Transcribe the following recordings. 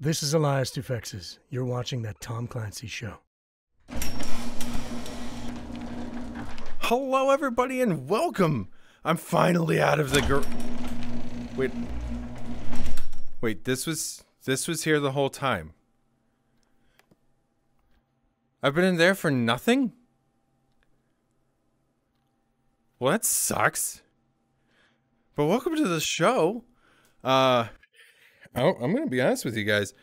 This is Elias Tofexis. You're watching That Tom Clancy Show. Hello, everybody, and welcome. I'm finally out of the Wait, this was here the whole time. I've been in there for nothing? Well, that sucks. But welcome to the show. I'm going to be honest with you guys.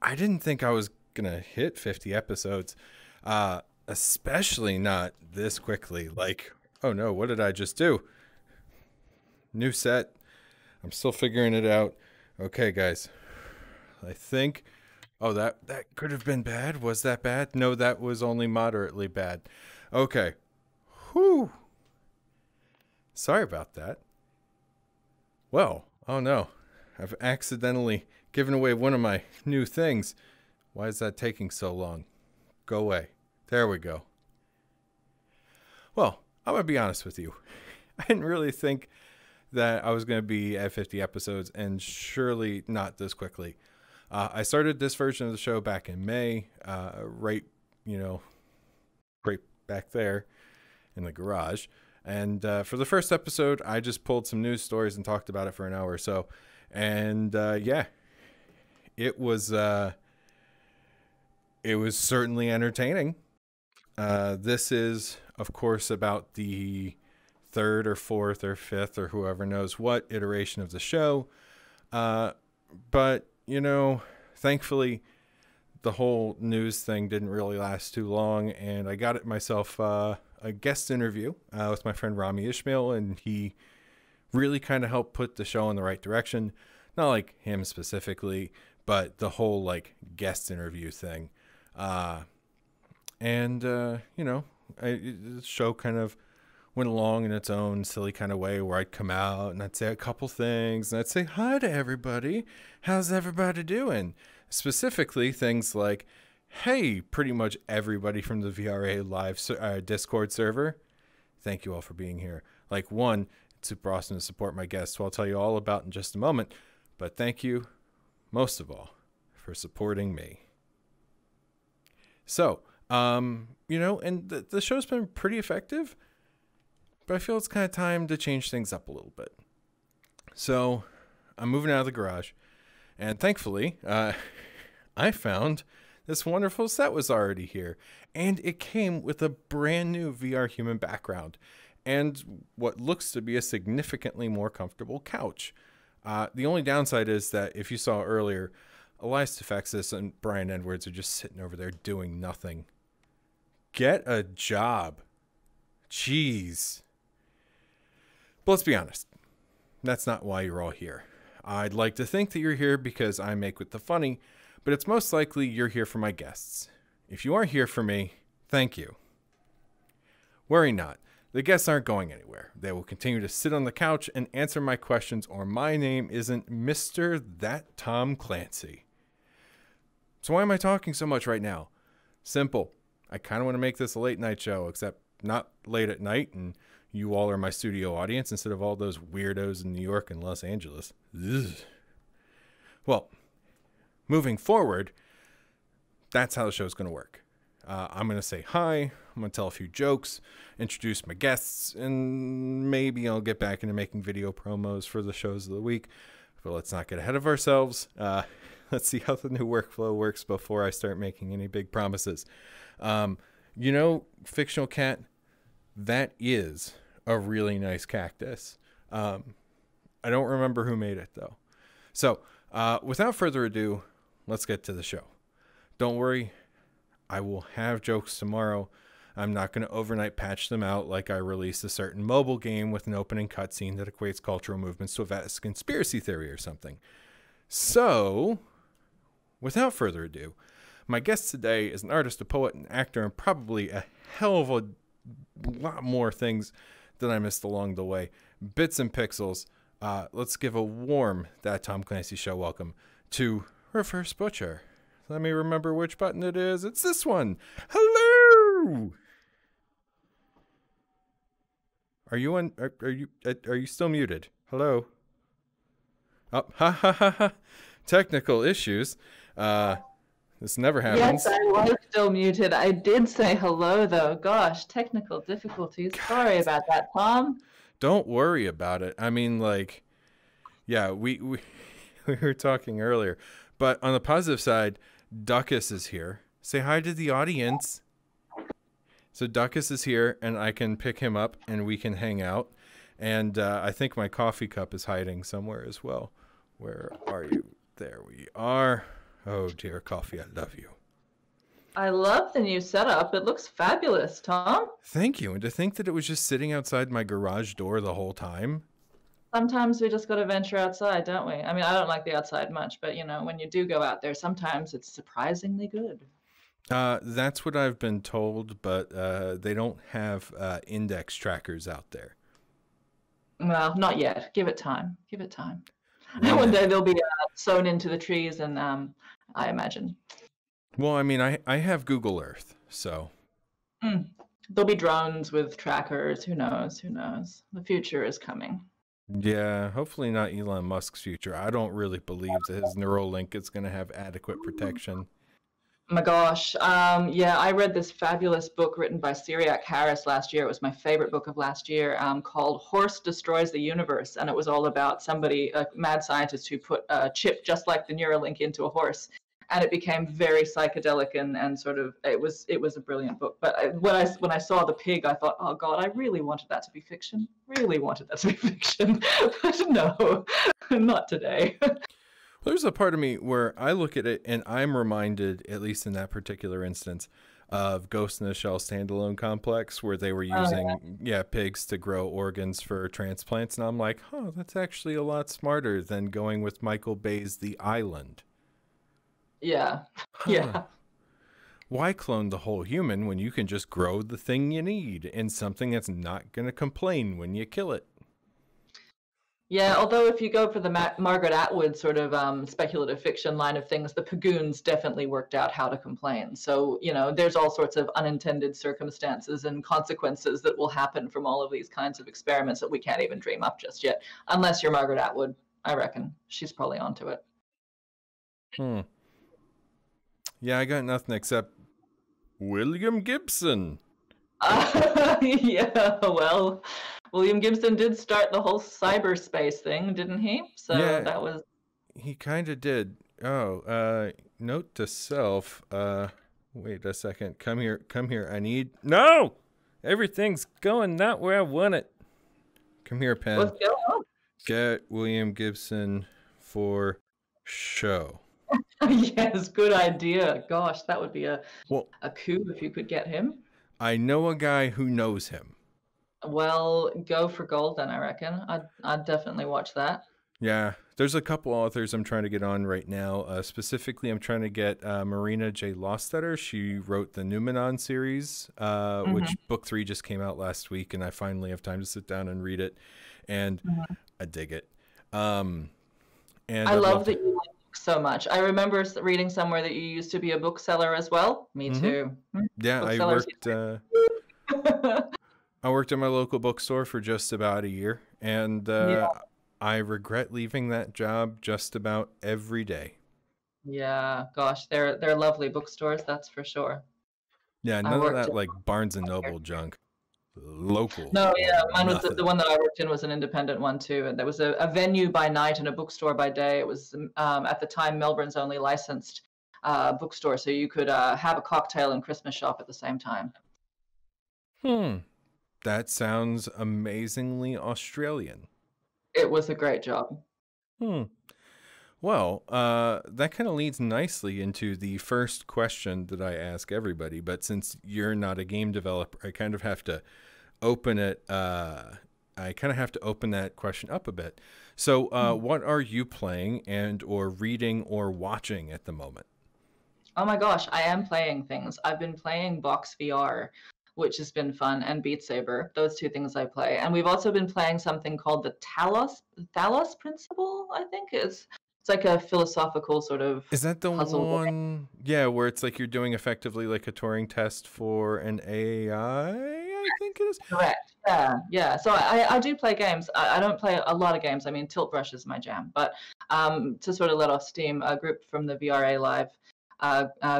I didn't think I was going to hit 50 episodes. Especially not this quickly. Like, oh no, what did I just do? New set. I'm still figuring it out. Okay, guys. I think... Oh, that could have been bad. Was that bad? No, that was only moderately bad. Okay. Whew. Sorry about that. Well, oh no. I've accidentally given away one of my new things. Why is that taking so long? Go away. There we go. Well, I'm going to be honest with you. I didn't really think that I was going to be at 50 episodes, and surely not this quickly. I started this version of the show back in May, right back there in the garage. And for the first episode, I just pulled some news stories and talked about it for an hour or so. And yeah, it was certainly entertaining. This is, of course, about the third or fourth or fifth or whoever knows what iteration of the show. But, you know, thankfully, the whole news thing didn't really last too long. And I got myself a guest interview with my friend Rami Ismail, and he really kind of helped put the show in the right direction. Not like him specifically, but the whole like guest interview thing. The show kind of went along in its own silly kind of way, where I'd come out and I'd say a couple things and I'd say hi to everybody. How's everybody doing? Specifically things like, hey, pretty much everybody from the VRA Live Discord server, thank you all for being here. Like, one, super awesome to support my guests, who I'll tell you all about in just a moment. But thank you, most of all, for supporting me. So, and the show's been pretty effective, but I feel it's kind of time to change things up a little bit. So, I'm moving out of the garage, and thankfully, I found this wonderful set was already here, and it came with a brand new VR human background and what looks to be a significantly more comfortable couch. The only downside is that, if you saw earlier, Elias Tofexis and Brian Edwards are just sitting over there doing nothing. Get a job. Jeez. But let's be honest. That's not why you're all here. I'd like to think that you're here because I make with the funny, but it's most likely you're here for my guests. If you are here for me, thank you. Worry not. The guests aren't going anywhere. They will continue to sit on the couch and answer my questions, or my name isn't Mr. That Tom Clancy. So why am I talking so much right now? Simple. I kind of want to make this a late night show, except not late at night, and you all are my studio audience instead of all those weirdos in New York and Los Angeles. Ugh. Well, moving forward, that's how the show's going to work. I'm going to say hi. I'm going to tell a few jokes, introduce my guests, and maybe I'll get back into making video promos for the shows of the week. But let's not get ahead of ourselves. Let's see how the new workflow works before I start making any big promises. Fictional Cat, that is a really nice cactus. I don't remember who made it, though. So without further ado, let's get to the show. Don't worry. I will have jokes tomorrow. I'm not going to overnight patch them out like I released a certain mobile game with an opening cutscene that equates cultural movements to a vast conspiracy theory or something. So, without further ado, my guest today is an artist, a poet, an actor, and probably a hell of a lot more things that I missed along the way. Bits and pixels. Let's give a warm That Tom Clancy Show welcome to ReVerseButcher. Let me remember which button it is. It's this one. Hello. Are you on? Are you still muted? Hello. Oh, ha ha ha ha! technical issues. This never happens. Yes, I was still muted. I did say hello, though. Gosh, technical difficulties. God. Sorry about that, Tom. Don't worry about it. I mean, like, yeah, we were talking earlier. But on the positive side, Duckus is here. Say hi to the audience. So Duckus is here, and I can pick him up, and we can hang out. And I think my coffee cup is hiding somewhere as well. Where are you? There we are. Oh, dear coffee, I love you. I love the new setup. It looks fabulous, Tom. Thank you. And to think that it was just sitting outside my garage door the whole time. Sometimes we just got to venture outside, don't we? I mean, I don't like the outside much, but, you know, when you do go out there, sometimes it's surprisingly good. That's what I've been told, but they don't have index trackers out there. Well, not yet. Give it time. Give it time. Yeah. One day they'll be sewn into the trees, and I imagine. Well, I mean, I have Google Earth, so. There'll be drones with trackers. Who knows? Who knows? The future is coming. Yeah, hopefully not Elon Musk's future. I don't really believe that his Neuralink is going to have adequate protection. My gosh. Yeah, I read this fabulous book written by Cyriac Harris last year. It was my favorite book of last year, called Horse Destroys the Universe. And it was all about somebody, a mad scientist, who put a chip just like the Neuralink into a horse. And it became very psychedelic and sort of, it was a brilliant book. But when I saw the pig, I thought, oh, God, I really wanted that to be fiction. Really wanted that to be fiction. But no, not today. There's a part of me where I look at it and I'm reminded, at least in that particular instance, of Ghost in the Shell Standalone Complex, where they were using pigs to grow organs for transplants. And I'm like, oh, that's actually a lot smarter than going with Michael Bay's The Island. Yeah. Huh. Yeah. Why clone the whole human when you can just grow the thing you need in something that's not going to complain when you kill it? Yeah, although if you go for the Margaret Atwood sort of speculative fiction line of things, the Pagoons definitely worked out how to complain. So, you know, there's all sorts of unintended circumstances and consequences that will happen from all of these kinds of experiments that we can't even dream up just yet. Unless you're Margaret Atwood, I reckon. She's probably onto it. Hmm. Yeah, I got nothing except William Gibson. Yeah, well... William Gibson did start the whole cyberspace thing, didn't he? So yeah, that was... He kind of did. Oh, note to self. Wait a second. Come here. Come here. I need... No! Everything's going not where I want it. Come here, Pen. What's going on? Get William Gibson for show. Yes, good idea. Gosh, that would be a coup if you could get him. I know a guy who knows him. Well, go for gold then, I reckon. I'd definitely watch that. Yeah, there's a couple authors I'm trying to get on right now. Specifically, I'm trying to get Marina J Lostetter. She wrote the Numenon series, which book 3 just came out last week, and I finally have time to sit down and read it, and I dig it. And I love that you like books so much. I remember reading somewhere that you used to be a bookseller as well. Me too. Yeah, I worked... I worked at my local bookstore for just about a year, and I regret leaving that job just about every day. Yeah, gosh, they're lovely bookstores, that's for sure. Yeah, none of that like Barnes and Noble junk. Local. No, yeah, mine was the one that I worked in was an independent one too, and there was a venue by night and a bookstore by day. It was at the time Melbourne's only licensed bookstore, so you could have a cocktail and Christmas shop at the same time. Hmm. That sounds amazingly Australian. It was a great job. Hmm. Well, that kind of leads nicely into the first question that I ask everybody. But since you're not a game developer, I kind of have to open it. I kind of have to open that question up a bit. So what are you playing and or reading or watching at the moment? Oh, my gosh. I am playing things. I've been playing Box VR, which has been fun, and Beat Saber. Those two things I play. And we've also been playing something called the Talos Principle, I think. It's like a philosophical sort of puzzle. Is that the one, yeah, where it's like you're doing effectively like a Turing test for an AI, I I think it is. Correct. Yeah, yeah. So I do play games. I don't play a lot of games. I mean, Tilt Brush is my jam. But to sort of let off steam, a group from the VRA Live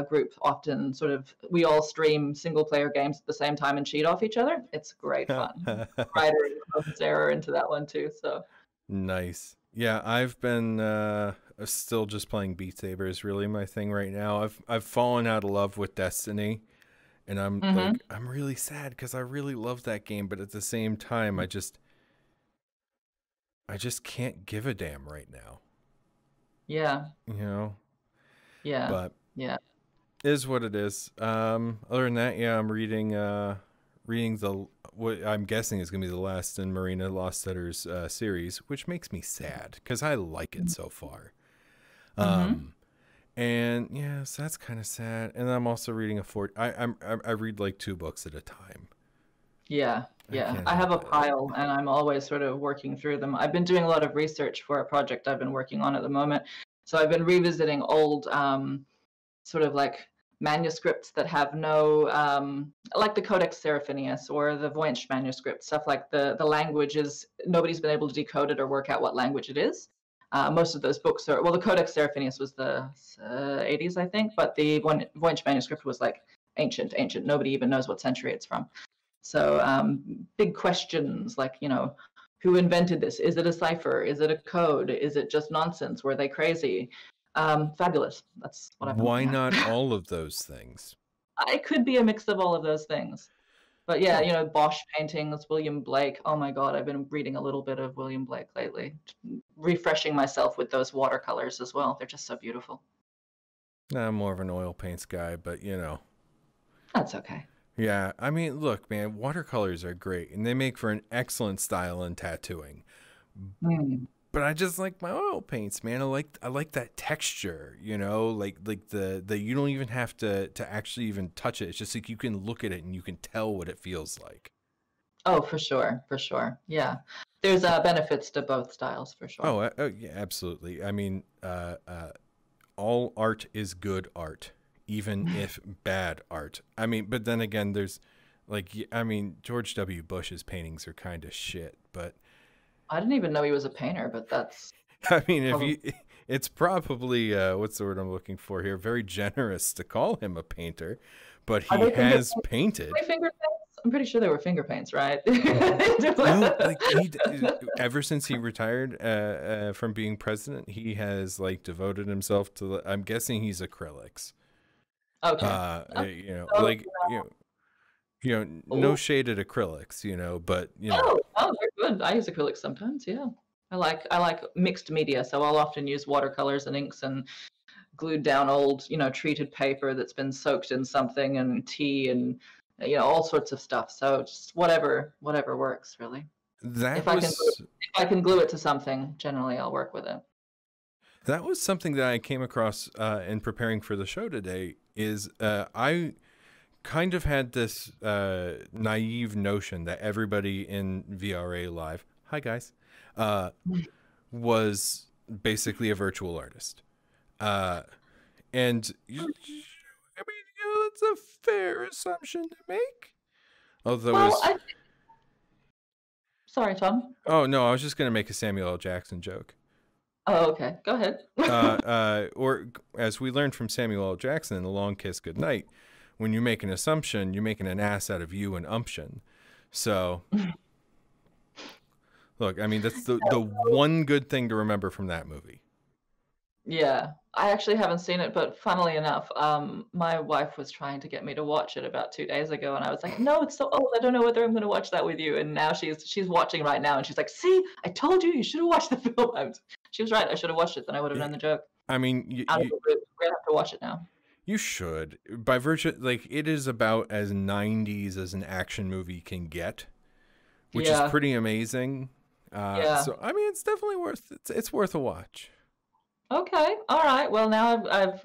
group often sort of, we all stream single-player games at the same time and cheat off each other. It's great fun. Writer and Sarah into that one too. So nice. Yeah, I've been still just playing Beat Saber is really my thing right now. I've fallen out of love with Destiny. And I'm like, I'm really sad because I really love that game, but at the same time, I just can't give a damn right now. Yeah. You know. Yeah. But yeah, is what it is. Other than that, yeah, I'm reading what I'm guessing is gonna be the last in Marina Lostetter's series, which makes me sad because I like it so far. And yeah, so that's kind of sad. And I'm also reading a I read like 2 books at a time. Yeah, yeah. I have a pile, and I'm always sort of working through them. I've been doing a lot of research for a project I've been working on at the moment. So I've been revisiting old sort of like manuscripts that have no, like the Codex Seraphinianus or the Voynich manuscript, stuff like the language is, nobody's been able to decode it or work out what language it is. Most of those books are, well, the Codex Seraphinianus was the 80s, I think, but the Voynich manuscript was like ancient. Nobody even knows what century it's from. So big questions like, you know, who invented this? Is it a cipher? Is it a code? Is it just nonsense? Were they crazy? Fabulous. That's what I've been looking at. Why not all of those things? It could be a mix of all of those things. But yeah, you know, Bosch paintings, William Blake. Oh my God, I've been reading a little bit of William Blake lately, refreshing myself with those watercolors as well. They're just so beautiful. Nah, I'm more of an oil paints guy, but you know. That's okay. Yeah, I mean, look, man, watercolors are great, and they make for an excellent style in tattooing. But I just like my oil paints, man. I like that texture, you know, like the you don't even have to actually even touch it. It's just like you can look at it and you can tell what it feels like. Oh, for sure, for sure. Yeah, there's benefits to both styles for sure. Oh, yeah, absolutely. I mean, all art is good art, even if bad art. I mean, but then again, there's like, I mean, George W. Bush's paintings are kind of shit, but. I didn't even know he was a painter, but that's. I mean, if you, it's probably what's the word I'm looking for here? Very generous to call him a painter, but he has painted. Finger paints? I'm pretty sure they were finger paints, right? No, like he, ever since he retired from being president, he has like devoted himself to. I'm guessing he's acrylics. Okay. You know, so, like you know, no shaded acrylics, you know, but you know. Oh, they're good. I use acrylics sometimes. Yeah, I like mixed media, so I'll often use watercolors and inks and glued down old, you know, treated paper that's been soaked in something and tea and you know all sorts of stuff. So just whatever works really. That if I can glue it to something, generally I'll work with it. That was something that I came across in preparing for the show today. Is I kind of had this naive notion that everybody in VRA Live, hi guys, was basically a virtual artist. And I mean, you know, it's a fair assumption to make. Although, well, sorry, Tom. Oh no, I was just going to make a Samuel L. Jackson joke. Oh, okay. Go ahead. Or as we learned from Samuel L. Jackson in The Long Kiss Goodnight, when you make an assumption, you're making an ass out of you and umption. So, look, I mean, that's the one good thing to remember from that movie. Yeah, I actually haven't seen it, but funnily enough, my wife was trying to get me to watch it about 2 days ago, and I was like, no, it's so old, I don't know whether I'm going to watch that with you. And now she's watching right now, and she's like, see, I told you, you should have watched the film. She was right, I should have watched it, then I would have known the joke. I mean, we're going to have to watch it now. You should, by virtue, like it is about as 90s as an action movie can get, which is pretty amazing. So I mean, it's definitely worth it's worth a watch. Okay, all right. Well, now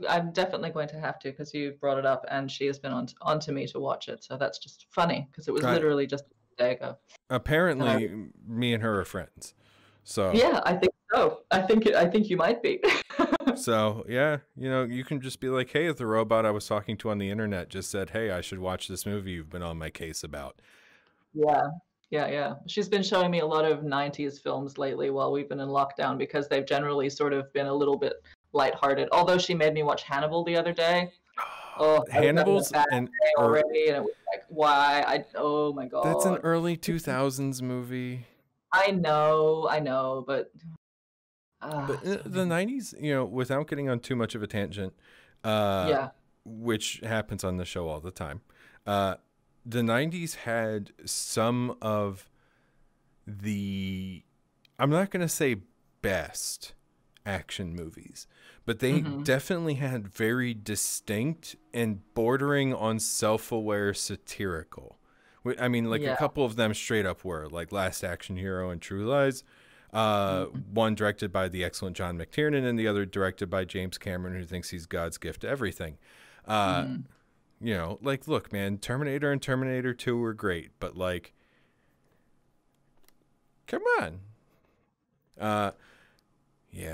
I'm definitely going to have to, because you brought it up, and she has been onto me to watch it. So that's just funny because it was literally just a day ago. Apparently, me and her are friends. So yeah, I think so. I think you might be. So, yeah, you know, you can just be like, hey, the robot I was talking to on the internet just said, hey, I should watch this movie you've been on my case about. Yeah. She's been showing me a lot of 90s films lately while we've been in lockdown, because they've generally sort of been a little bit lighthearted. Although she made me watch Hannibal the other day. Oh, Hannibal's already, and it was like, why? Oh my god. That's an early 2000s movie. I know, but the 90s, you know, without getting on too much of a tangent, which happens on the show all the time. The 90s had some of the, I'm not going to say best action movies, but they definitely had very distinct and bordering on self-aware satirical. I mean, like a couple of them straight up were, like Last Action Hero and True Lies. One directed by the excellent John McTiernan and the other directed by James Cameron, who thinks he's God's gift to everything. You know, like, look, man, Terminator and Terminator 2 were great, but, like, come on. He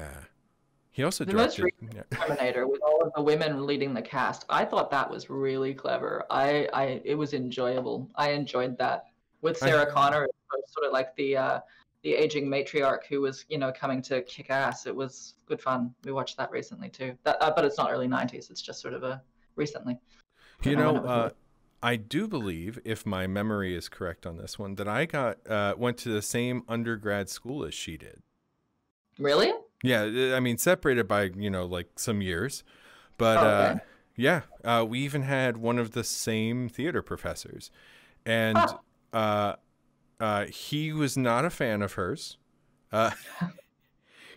also directed Terminator with all of the women leading the cast. I thought that was really clever. It was enjoyable. I enjoyed that. With Sarah Connor, it was sort of like the aging matriarch who was, you know, coming to kick ass. It was good fun. We watched that recently, too. That, but it's not early 90s. It's just sort of a recently. You know, I do believe, if my memory is correct on this one, that I went to the same undergrad school as she did. Really? Yeah, I mean, separated by, you know, like some years. But we even had one of the same theater professors. And he was not a fan of hers. You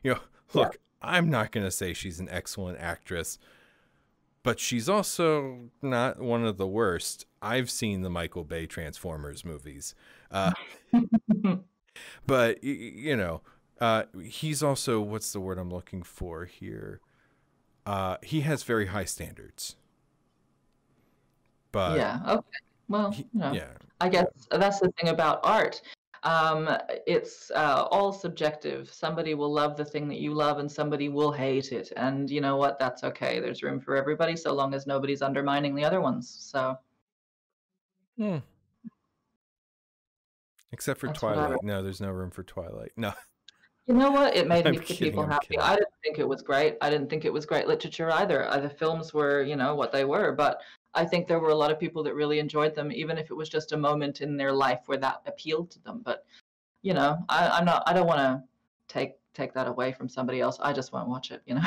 know, look, I'm not going to say she's an excellent actress, but she's also not one of the worst. I've seen the Michael Bay Transformers movies. But, you know, he's also, what's the word I'm looking for here? He has very high standards. But yeah, okay. Well, you know, I guess that's the thing about art. It's all subjective. Somebody will love the thing that you love and somebody will hate it, and you know what, that's okay. There's room for everybody so long as nobody's undermining the other ones. So except for Twilight. No, there's no room for Twilight. No, you know what, it made people happy. I didn't think it was great. I didn't think it was great literature either. The films were, you know, what they were, but I think there were a lot of people that really enjoyed them, even if it was just a moment in their life where that appealed to them. But, you know, I don't want to take that away from somebody else. I just won't watch it, you know.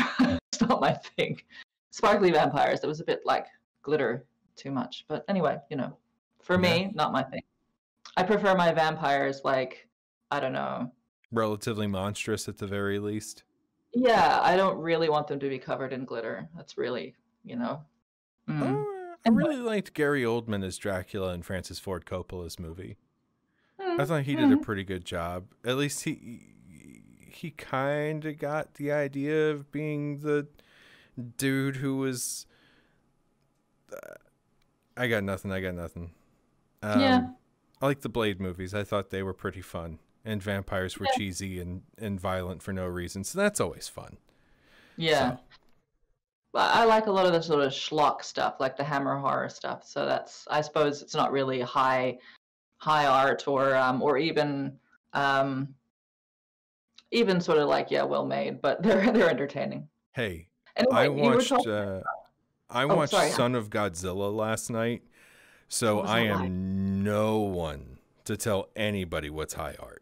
It's not my thing. Sparkly vampires, it was a bit like glitter too much. But anyway, you know, for me, not my thing. I prefer my vampires like, I don't know, relatively monstrous at the very least. Yeah, I don't really want them to be covered in glitter. That's really, you know. I really liked Gary Oldman as Dracula in Francis Ford Coppola's movie. I thought he did a pretty good job. At least he kind of got the idea of being the dude who was... I got nothing. I like the Blade movies. I thought they were pretty fun. And vampires were cheesy and violent for no reason. So that's always fun. Yeah. So I like a lot of the sort of schlock stuff, like the Hammer horror stuff. So that's, I suppose, it's not really high art or even sort of like well made, but they're entertaining. Hey, anyway, I watched Son of Godzilla last night, so I am no one to tell anybody what's high art.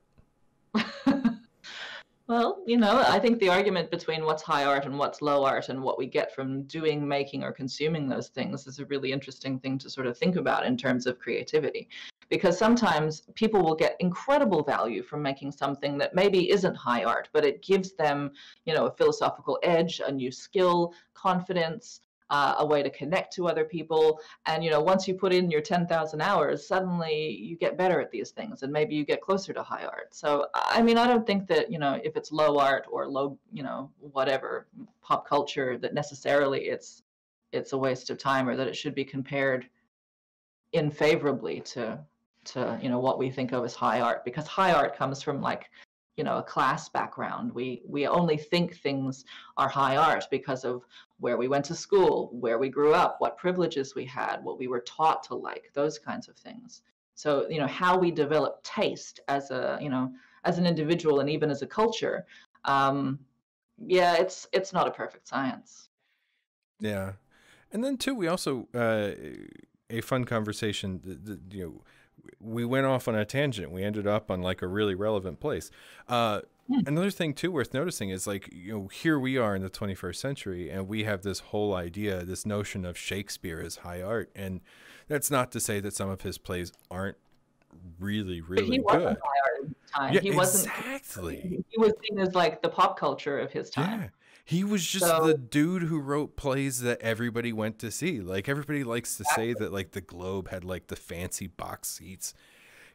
Well, you know, I think the argument between what's high art and what's low art and what we get from doing, making, or consuming those things is a really interesting thing to sort of think about in terms of creativity. Because sometimes people will get incredible value from making something that maybe isn't high art, but it gives them, you know, a philosophical edge, a new skill, confidence, a way to connect to other people. And, you know, once you put in your 10,000 hours, suddenly you get better at these things and maybe you get closer to high art. So, I mean, I don't think that, you know, if it's low art or low, you know, whatever, pop culture, that necessarily it's a waste of time, or that it should be compared unfavorably to, you know, what we think of as high art, because high art comes from, like, you know, a class background. We only think things are high art because of where we went to school, where we grew up, what privileges we had, what we were taught to like, those kinds of things. So, you know, how we develop taste as a, you know, as an individual and even as a culture, yeah, it's not a perfect science. Yeah. And then too, we also, a fun conversation, you know, we went off on a tangent. We ended up on like a really relevant place. Another thing too worth noticing is, like, you know, here we are in the 21st century and we have this whole idea, this notion of Shakespeare as high art. And that's not to say that some of his plays aren't really, really good. He wasn't high art at his time. Yeah, he wasn't, exactly. He was seen as like the pop culture of his time. Yeah. He was just the dude who wrote plays that everybody went to see. Like, everybody likes to say that, like, the Globe had like the fancy box seats,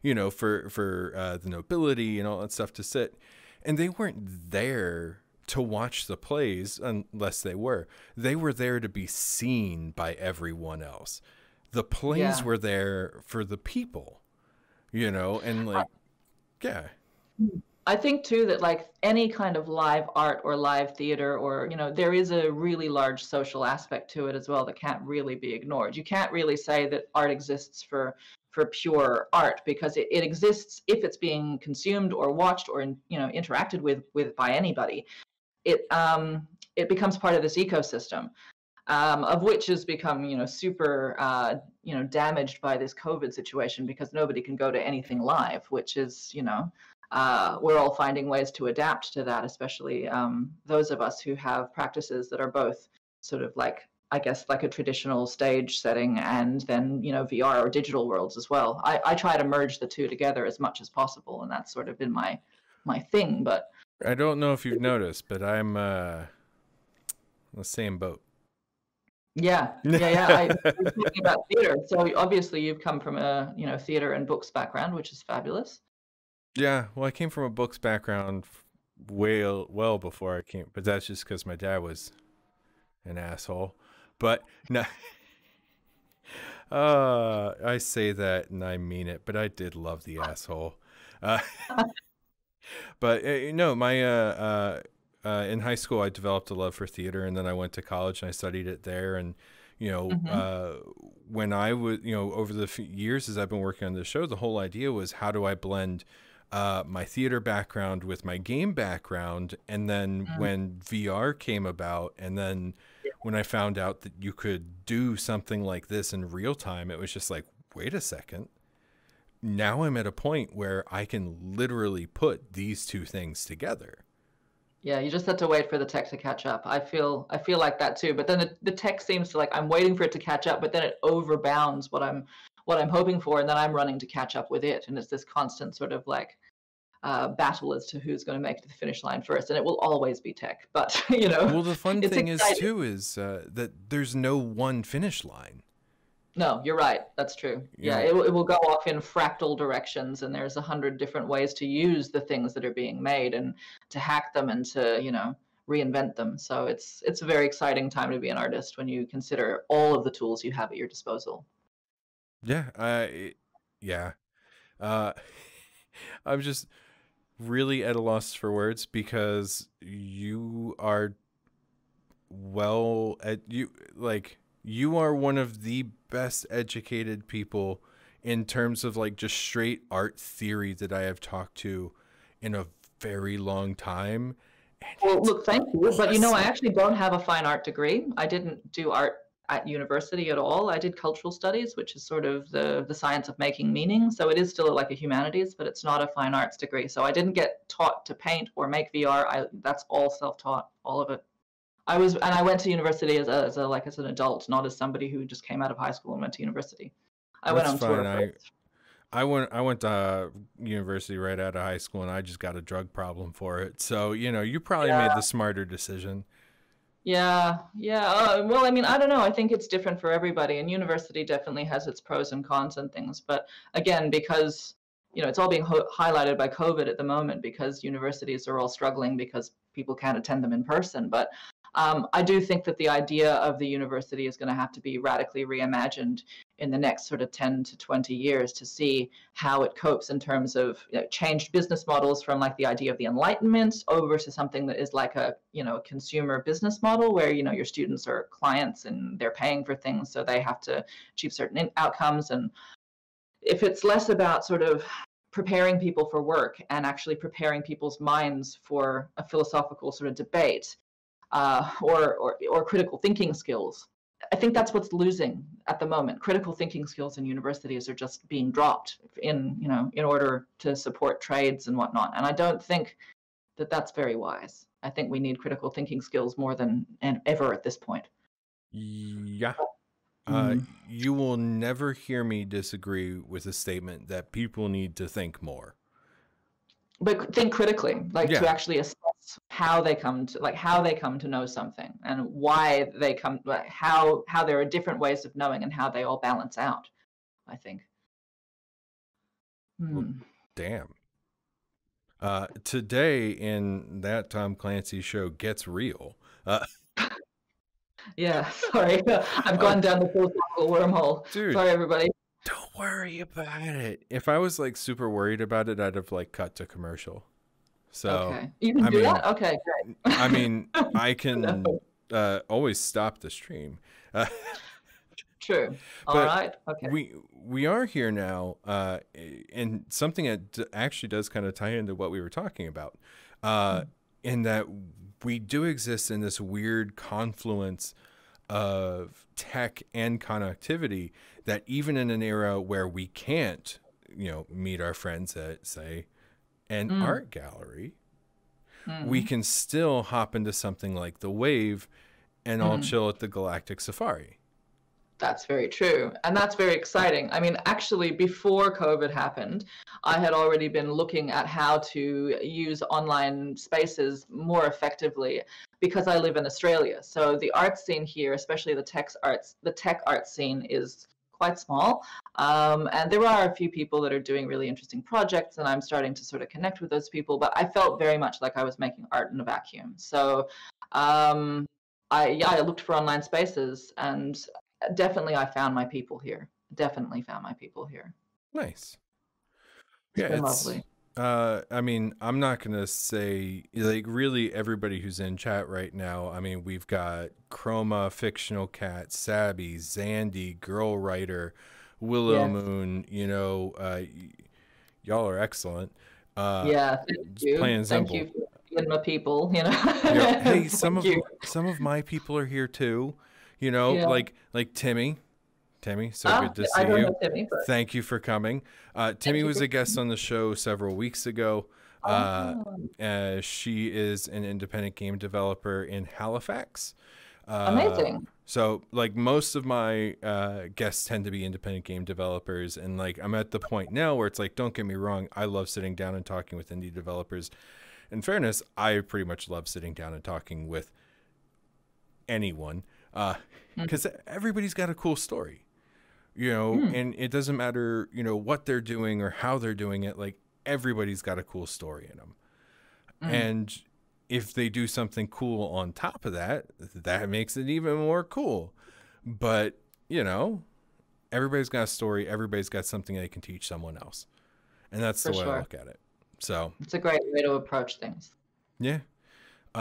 you know, for the nobility and all that stuff to sit. And they weren't there to watch the plays, unless they were. They were there to be seen by everyone else. The plays were there for the people, you know, and like, I think too that, like, any kind of live art or live theater, or, you know, there is a really large social aspect to it as well that can't really be ignored. You can't really say that art exists for pure art, because it exists if it's being consumed or watched or, you know, interacted with by anybody. It becomes part of this ecosystem, of which has become, you know, super, you know, damaged by this COVID situation, because nobody can go to anything live, which is, you know, we're all finding ways to adapt to that, especially those of us who have practices that are both sort of like, I guess, like a traditional stage setting and then, you know, VR or digital worlds as well. I try to merge the two together as much as possible, and that's sort of been my thing. But I don't know if you've noticed, but I'm the same boat. Yeah, yeah, yeah. I was talking about theater. So obviously you've come from a, you know, theater and books background, which is fabulous. Yeah, well, I came from a books background well before I came, but that's just because my dad was an asshole. But no, I say that and I mean it, but I did love the asshole. But you know, my in high school I developed a love for theater, and then I went to college and I studied it there, and, you know, when I was, you know, over the years as I've been working on this show, the whole idea was, how do I blend my theater background with my game background? And then when VR came about, and then when I found out that you could do something like this in real time, it was just like, wait a second. Now I'm at a point where I can literally put these two things together. Yeah, you just have to wait for the tech to catch up. I feel like that too. But then the tech seems to, like, I'm waiting for it to catch up, but then it overbounds what I'm hoping for, and then I'm running to catch up with it. And it's this constant sort of like battle as to who's going to make it to the finish line first. And it will always be tech, but, you know. Well, the fun thing is too, is that there's no one finish line. No, you're right. That's true. Yeah, it will go off in fractal directions, and there's 100 different ways to use the things that are being made and to hack them and to, you know, reinvent them. So it's a very exciting time to be an artist when you consider all of the tools you have at your disposal. Yeah, I'm just really at a loss for words, because you are you are one of the best educated people in terms of, like, just straight art theory that I have talked to in a very long time. And well, look, thank you, but you know, I actually don't have a fine art degree. I didn't do art at university at all. I did cultural studies, which is sort of the science of making meaning. So it is still like a humanities, but it's not a fine arts degree. So I didn't get taught to paint or make VR. That's all self-taught, all of it. I went to university as an adult, not as somebody who just came out of high school and went to university. I went on tour. I went to university right out of high school, and I just got a drug problem for it. So, you know, you probably made the smarter decision. Yeah, yeah. Well, I mean, I don't know. I think it's different for everybody, and university definitely has its pros and cons and things. But again, because, you know, it's all being highlighted by COVID at the moment, because universities are all struggling because people can't attend them in person. But I do think that the idea of the university is going to have to be radically reimagined in the next sort of 10 to 20 years to see how it copes in terms of, you know, changed business models from, like, the idea of the Enlightenment over to something that is like a, you know, consumer business model where, you know, your students are clients and they're paying for things, so they have to achieve certain outcomes. And if it's less about sort of preparing people for work and actually preparing people's minds for a philosophical sort of debate or critical thinking skills, I think that's what's losing at the moment. Critical thinking skills in universities are just being dropped in, you know, in order to support trades and whatnot. And I don't think that that's very wise. I think we need critical thinking skills more than ever at this point. Yeah. You will never hear me disagree with the statement that people need to think more. But think critically, like to actually assess how they come to, like how they come to know something and why they come, like how there are different ways of knowing and how they all balance out, I think. Well, damn. Today in that Tom Clancy show Gets Real. Yeah, sorry. I've gone down the philosophical wormhole. Dude, sorry, everybody. Don't worry about it. If I was like super worried about it, I'd have like cut to commercial. So okay. You can do that? Okay, great. I mean, I can always stop the stream. True. All right. Okay. We are here now, and something that actually does kind of tie into what we were talking about, in that we do exist in this weird confluence of tech and connectivity that even in an era where we can't, you know, meet our friends at, say, an art gallery, we can still hop into something like the Wave and all chill at the Galactic Safari. That's very true. And that's very exciting. I mean, actually, before COVID happened, I had already been looking at how to use online spaces more effectively because I live in Australia. So the art scene here, especially the tech art scene is quite small. And there are a few people that are doing really interesting projects, and I'm starting to sort of connect with those people. But I felt very much like I was making art in a vacuum. So I looked for online spaces, and definitely I found my people here. Nice. Yeah, it's lovely. I mean, I'm not gonna say like really everybody who's in chat right now. I mean, we've got Chroma, Fictional Cat, Sabby, Zandy, Girl Writer, Willow Moon, you know, y'all are excellent. Yeah, thank you. Plain and simple. Thank you for my people, you know. Hey, some of my people are here too. You know, like Timmy. Timmy, so good to see you. Timmy, but... Thank you for coming. Timmy was a guest on the show several weeks ago. She is an independent game developer in Halifax. Amazing. So, like, most of my guests tend to be independent game developers. And, like, I'm at the point now where it's like, don't get me wrong, I love sitting down and talking with indie developers. In fairness, I pretty much love sitting down and talking with anyone. Because everybody's got a cool story, you know, and it doesn't matter, you know, what they're doing or how they're doing it. Like, everybody's got a cool story in them. And if they do something cool on top of that, that makes it even more cool. But, you know, everybody's got a story. Everybody's got something they can teach someone else. And that's the way I look at it. So it's a great way to approach things. Yeah.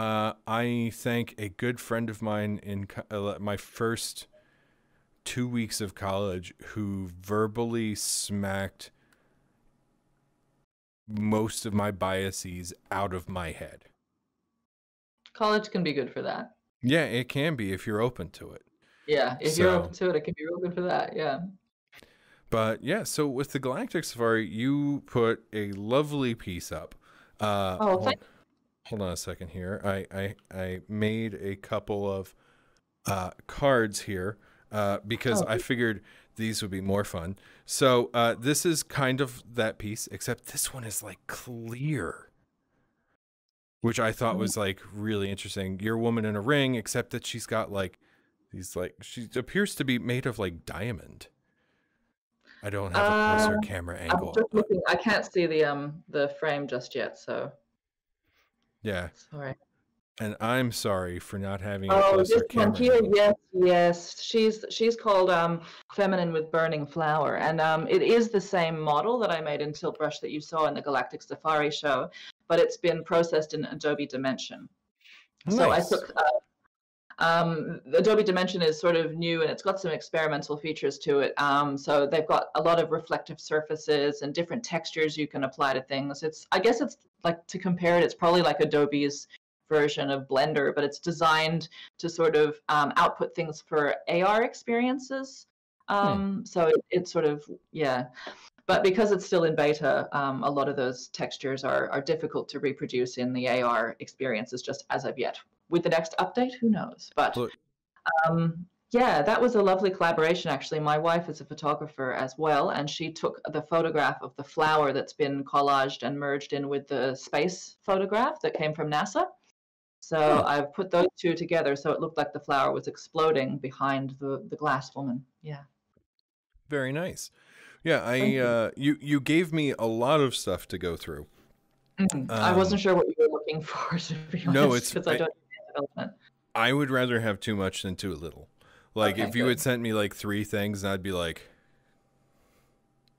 I thank a good friend of mine in my first 2 weeks of college who verbally smacked most of my biases out of my head. College can be good for that. Yeah, it can be if you're open to it. Yeah, if you're open to it, it can be real good for that, yeah. But yeah, so with the Galactic Safari, you put a lovely piece up. Oh, thank you. Hold on a second here. I made a couple of cards here because I figured these would be more fun. So this is kind of that piece, except this one is like clear, which I thought was like really interesting. You're a woman in a ring, except that she's got like these like, she appears to be made of like diamond. I don't have a closer camera angle. I can't see the frame just yet, so. Yeah. Sorry. And I'm sorry for not having a closer camera. Here, yes. She's called Feminine with Burning Flower. And it is the same model that I made in Tilt Brush that you saw in the Galactic Safari show, but it's been processed in Adobe Dimension. Nice. So I took Adobe Dimension is sort of new, and it's got some experimental features to it. So they've got a lot of reflective surfaces and different textures you can apply to things. It's, I guess it's like, to compare it, it's probably like Adobe's version of Blender, but it's designed to sort of output things for AR experiences. So it's sort of, yeah. But because it's still in beta, a lot of those textures are difficult to reproduce in the AR experiences just as of yet. With the next update, who knows? But yeah, that was a lovely collaboration, actually. My wife is a photographer as well, and she took the photograph of the flower that's been collaged and merged in with the space photograph that came from NASA. So I've put those two together so it looked like the flower was exploding behind the glass woman. Yeah. Very nice. Yeah, you gave me a lot of stuff to go through. I wasn't sure what you were looking for, to be honest. No, it's because I don't do development. I would rather have too much than too little. Like, okay, if you had sent me like 3 things, I'd be like,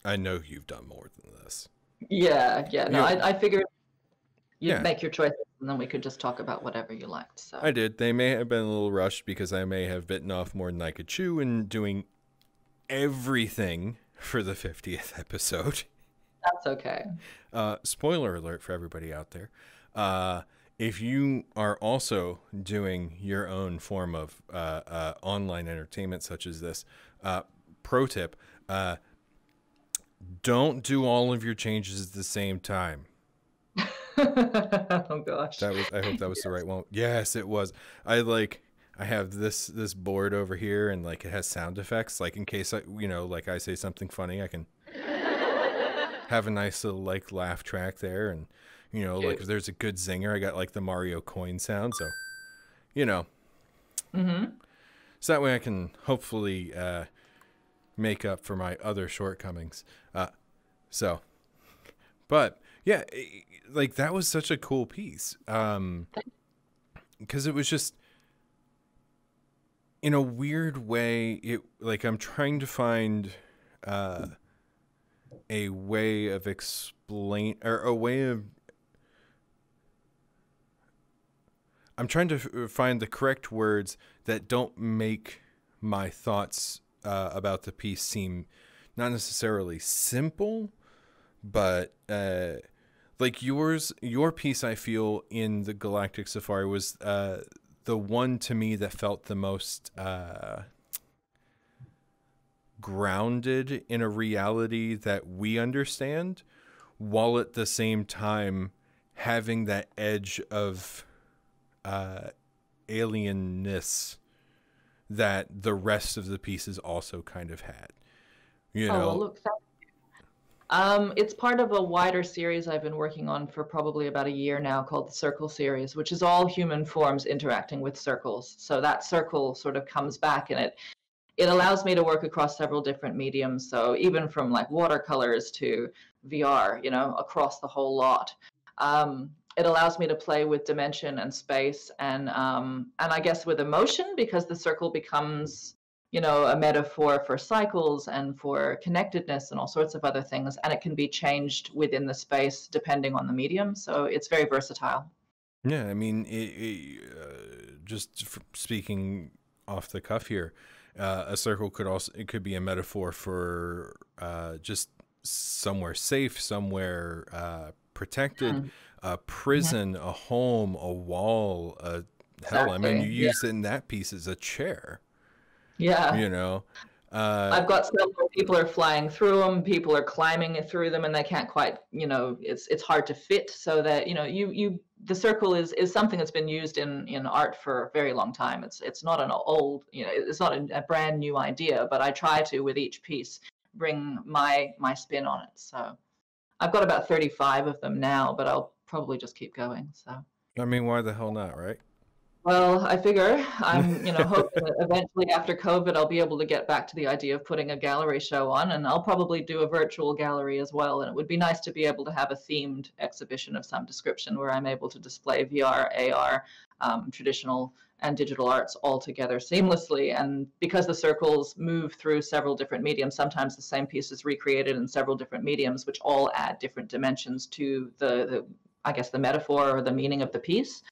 I know you've done more than this. Yeah, yeah. No, yeah. I figured you'd make your choices, and then we could just talk about whatever you liked. So I did. They may have been a little rushed because I may have bitten off more than I could chew in doing everything for the 50th episode. That's okay. Spoiler alert for everybody out there. If you are also doing your own form of online entertainment such as this, pro tip, don't do all of your changes at the same time. Oh gosh. That was, I hope that was the right one. Yes, it was. I have this board over here, and like it has sound effects, like in case I, you know, like I say something funny, I can have a nice little like laugh track there, and you know, like if there's a good zinger, I got like the Mario coin sound, so you know, so that way I can hopefully make up for my other shortcomings. But yeah, like that was such a cool piece, because it was just, in a weird way, it, like, I'm trying to find a way of I'm trying to find the correct words that don't make my thoughts about the piece seem not necessarily simple, but like your piece, I feel, in the Galactic Safari was the one to me that felt the most grounded in a reality that we understand, while at the same time having that edge of alienness that the rest of the pieces also kind of had. You know? Oh, look, thank you. It's part of a wider series I've been working on for probably about a year now called the Circle series, which is all human forms interacting with circles. So that circle sort of comes back, and it allows me to work across several different mediums. So even from like watercolors to VR, you know, across the whole lot. It allows me to play with dimension and space and I guess with emotion, because the circle becomes, you know, a metaphor for cycles and for connectedness and all sorts of other things. And it can be changed within the space depending on the medium. So it's very versatile. Yeah. I mean, just speaking off the cuff here, a circle could also, it could be a metaphor for just somewhere safe, somewhere protected, a prison, a home, a wall, hell, I mean, you use it in that piece as a chair. Yeah. You know, I've got some where people are flying through them, people are climbing through them, and they can't quite, you know, it's hard to fit, so that, you know, the circle is something that's been used in art for a very long time. It's not an old, you know, it's not a brand new idea, but I try to, with each piece, bring my spin on it. So I've got about 35 of them now, but I'll probably just keep going. So I mean, why the hell not, right? Well, I figure I'm, you know, hoping that eventually after COVID, I'll be able to get back to the idea of putting a gallery show on, and I'll probably do a virtual gallery as well. And it would be nice to be able to have a themed exhibition of some description where I'm able to display VR, AR, traditional and digital arts all together seamlessly. And because the circles move through several different mediums, sometimes the same piece is recreated in several different mediums, which all add different dimensions to the I guess, the metaphor or the meaning of the piece.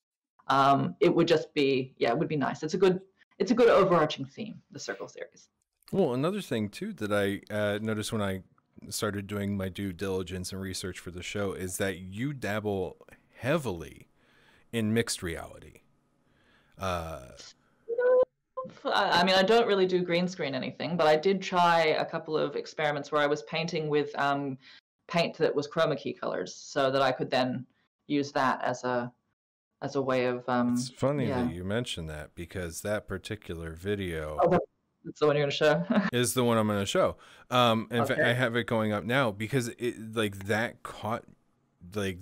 It would just be, yeah, it would be nice. It's a good overarching theme, the Circle series. Well, another thing too that I noticed when I started doing my due diligence and research for the show is that you dabble heavily in mixed reality. I mean, I don't really do green screen anything, but I did try a couple of experiments where I was painting with paint that was chroma key colors, so that I could then use that as a way of. It's funny that you mentioned that, because that particular video. Oh, that's the one you're going to show. Is the one I'm going to show. In fact, I have it going up now, because it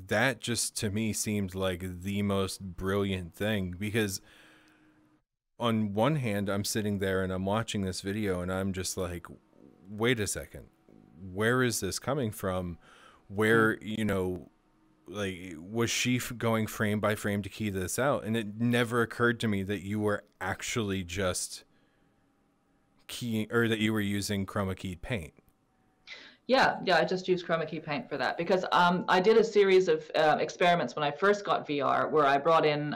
that just to me seemed like the most brilliant thing, because on one hand, I'm sitting there and I'm watching this video and I'm just like, wait a second, where is this coming from? Where, you know, like, was she going frame by frame to key this out? And it never occurred to me that you were actually just keying, or that you were using chroma key paint. Yeah, yeah, I just used chroma key paint for that, because I did a series of experiments when I first got VR where I brought in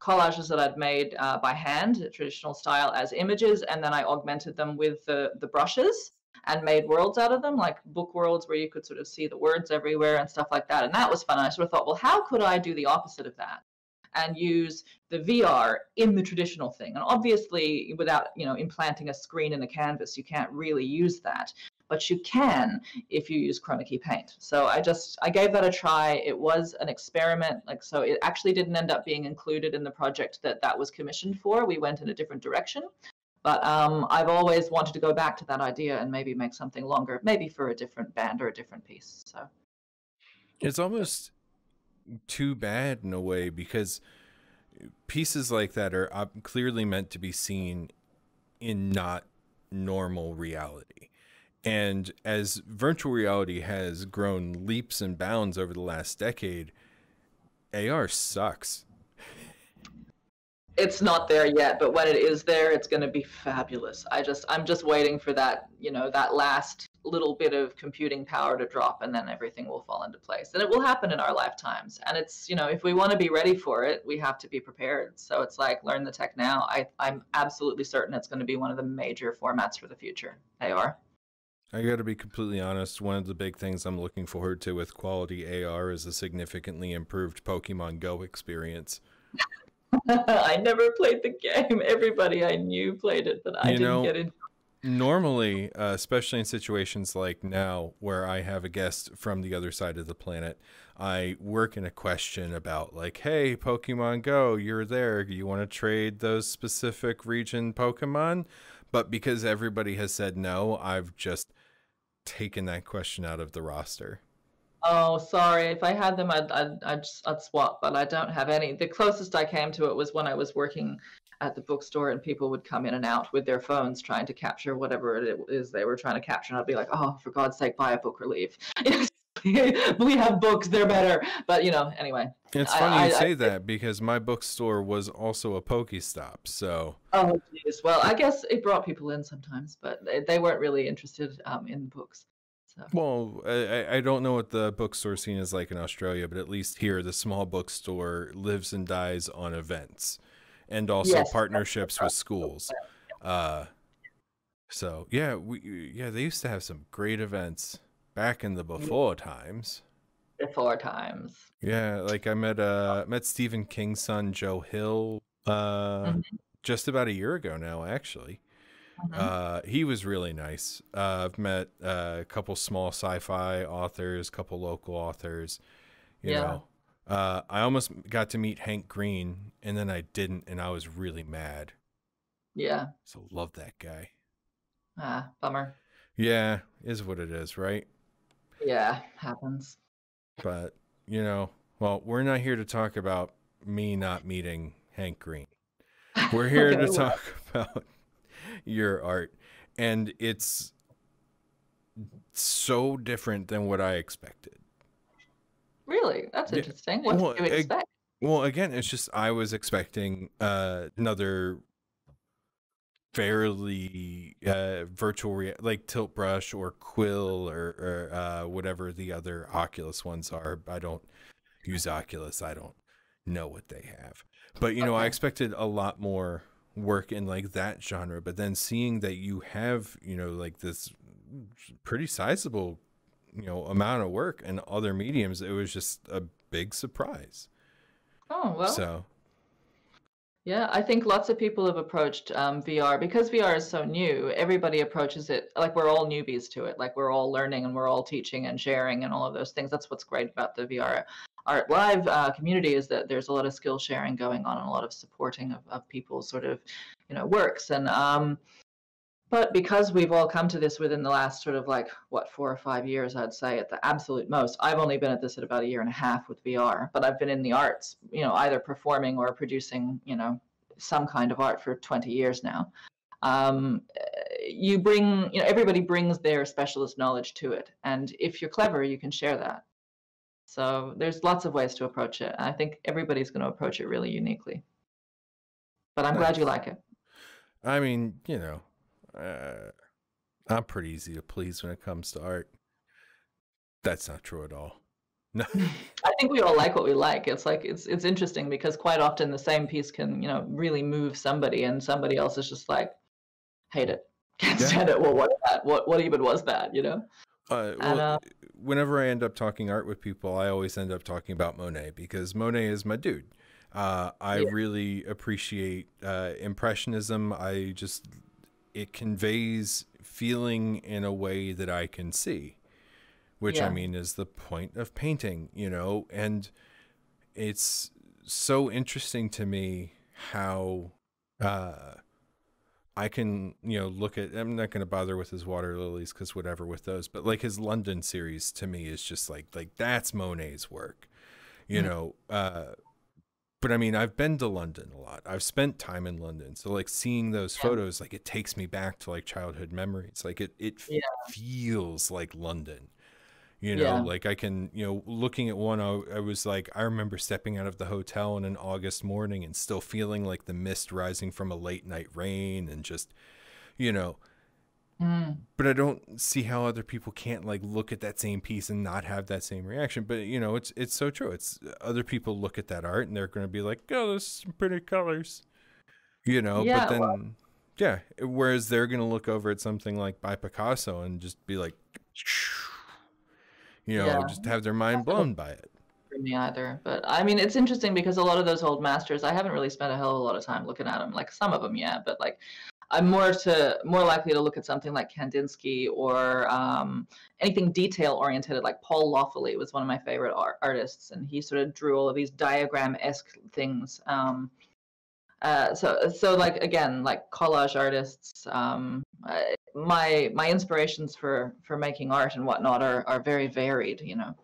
collages that I'd made by hand, traditional style, as images, and then I augmented them with the brushes and made worlds out of them, like book worlds where you could sort of see the words everywhere and stuff like that. And that was fun. And I sort of thought, well, how could I do the opposite of that and use the VR in the traditional thing? And obviously, without, you know, implanting a screen in a canvas, you can't really use that. But you can if you use chroma key paint. So I gave that a try. It was an experiment, like, so it actually didn't end up being included in the project that was commissioned for. We went in a different direction, but I've always wanted to go back to that idea and maybe make something longer, maybe for a different band or a different piece. So it's almost too bad in a way, because pieces like that are clearly meant to be seen in not normal reality. And as virtual reality has grown leaps and bounds over the last decade, AR sucks. It's not there yet, but when it is there, it's going to be fabulous. I'm just waiting for that, you know, that last little bit of computing power to drop, and then everything will fall into place. And it will happen in our lifetimes. And it's, you know, if we want to be ready for it, we have to be prepared. So it's like, learn the tech now. I'm absolutely certain it's going to be one of the major formats for the future, AR. I got to be completely honest, one of the big things I'm looking forward to with quality AR is a significantly improved Pokemon Go experience. I never played the game. Everybody I knew played it, but I didn't get into it. Normally, especially in situations like now where I have a guest from the other side of the planet, I work in a question about, like, hey, Pokemon Go, you're there. You want to trade those specific region Pokemon? But because everybody has said no, I've just taken that question out of the roster. Oh, sorry. If I had them, I'd swap, but I don't have any. The closest I came to it was when I was working at the bookstore and people would come in and out with their phones trying to capture whatever it is they were trying to capture. And I'd be like, oh, for God's sake, buy a book or leave. We have books, they're better. But, you know, anyway. It's funny you say that because my bookstore was also a Pokestop, so. Oh, geez. Well, I guess it brought people in sometimes, but they weren't really interested in books. So. Well, I don't know what the bookstore scene is like in Australia, but at least here, the small bookstore lives and dies on events and also partnerships with schools. So, yeah, they used to have some great events. Back in the before times. Before times. Yeah, like I met Stephen King's son, Joe Hill, just about a year ago now, actually. He was really nice. I've met a couple small sci-fi authors, a couple local authors. You know, I almost got to meet Hank Green, and then I didn't, and I was really mad. Yeah. So love that guy. Ah, bummer. Yeah, is what it is, right? Yeah, happens. But, you know, well, we're not here to talk about me not meeting Hank Green. We're here to talk about your art. And it's so different than what I expected. Really? That's interesting. What did you expect? Well, again, it's just I was expecting another fairly virtual, like Tilt Brush or Quill or whatever the other Oculus ones are. I don't use Oculus. I don't know what they have. But, you know, I expected a lot more work in like that genre, but then seeing that you have, you know, like this pretty sizable, you know, amount of work in other mediums, it was just a big surprise. Oh, well. So. Yeah, I think lots of people have approached VR because VR is so new. Everybody approaches it like we're all newbies to it. Like we're all learning and we're all teaching and sharing and all of those things. That's what's great about the VR Art Live community, is that there's a lot of skill sharing going on and a lot of supporting of people's sort of, you know, works. And but because we've all come to this within the last sort of like, what, 4 or 5 years, I'd say at the absolute most. I've only been at this at about 1.5 years with VR, but I've been in the arts, you know, either performing or producing, you know, some kind of art for 20 years now. You bring, you know, everybody brings their specialist knowledge to it. And if you're clever, you can share that. So there's lots of ways to approach it. I think everybody's going to approach it really uniquely. But I'm glad you like it. I mean, you know. I'm pretty easy to please when it comes to art. That's not true at all. No. I think we all like what we like. It's like, it's interesting because quite often the same piece can, you know, really move somebody, and somebody else is just like, hate it, can't stand it. Well, what's that? What even was that? You know. Whenever I end up talking art with people, I always end up talking about Monet, because Monet is my dude. I really appreciate Impressionism. I just. It conveys feeling in a way that I can see, which I mean is the point of painting, you know, and it's so interesting to me how I can, you know, look at, I'm not going to bother with his water lilies because whatever with those, but like his London series to me is just like that's Monet's work, you know, but I mean, I've been to London a lot. I've spent time in London. So like seeing those photos, like it takes me back to like childhood memories. Like it feels like London, you know, like I can, you know, looking at one, I was like, I remember stepping out of the hotel on an August morning and still feeling like the mist rising from a late night rain and just, you know, but I don't see how other people can't like look at that same piece and not have that same reaction. But you know, it's so true. It's other people look at that art and they're going to be like, oh, those are some pretty colors, you know, but then, whereas they're going to look over at something like by Picasso and just be like, you know, just have their mind blown by it. Me either, but I mean, it's interesting because a lot of those old masters, I haven't really spent a hell of a lot of time looking at them. Like some of them, yeah, but like I'm more likely to look at something like Kandinsky or anything detail oriented. Like Paul Loeffele was one of my favorite artists, and he sort of drew all of these diagram-esque things. So like again, like collage artists. My inspirations for making art and whatnot are very varied, you know.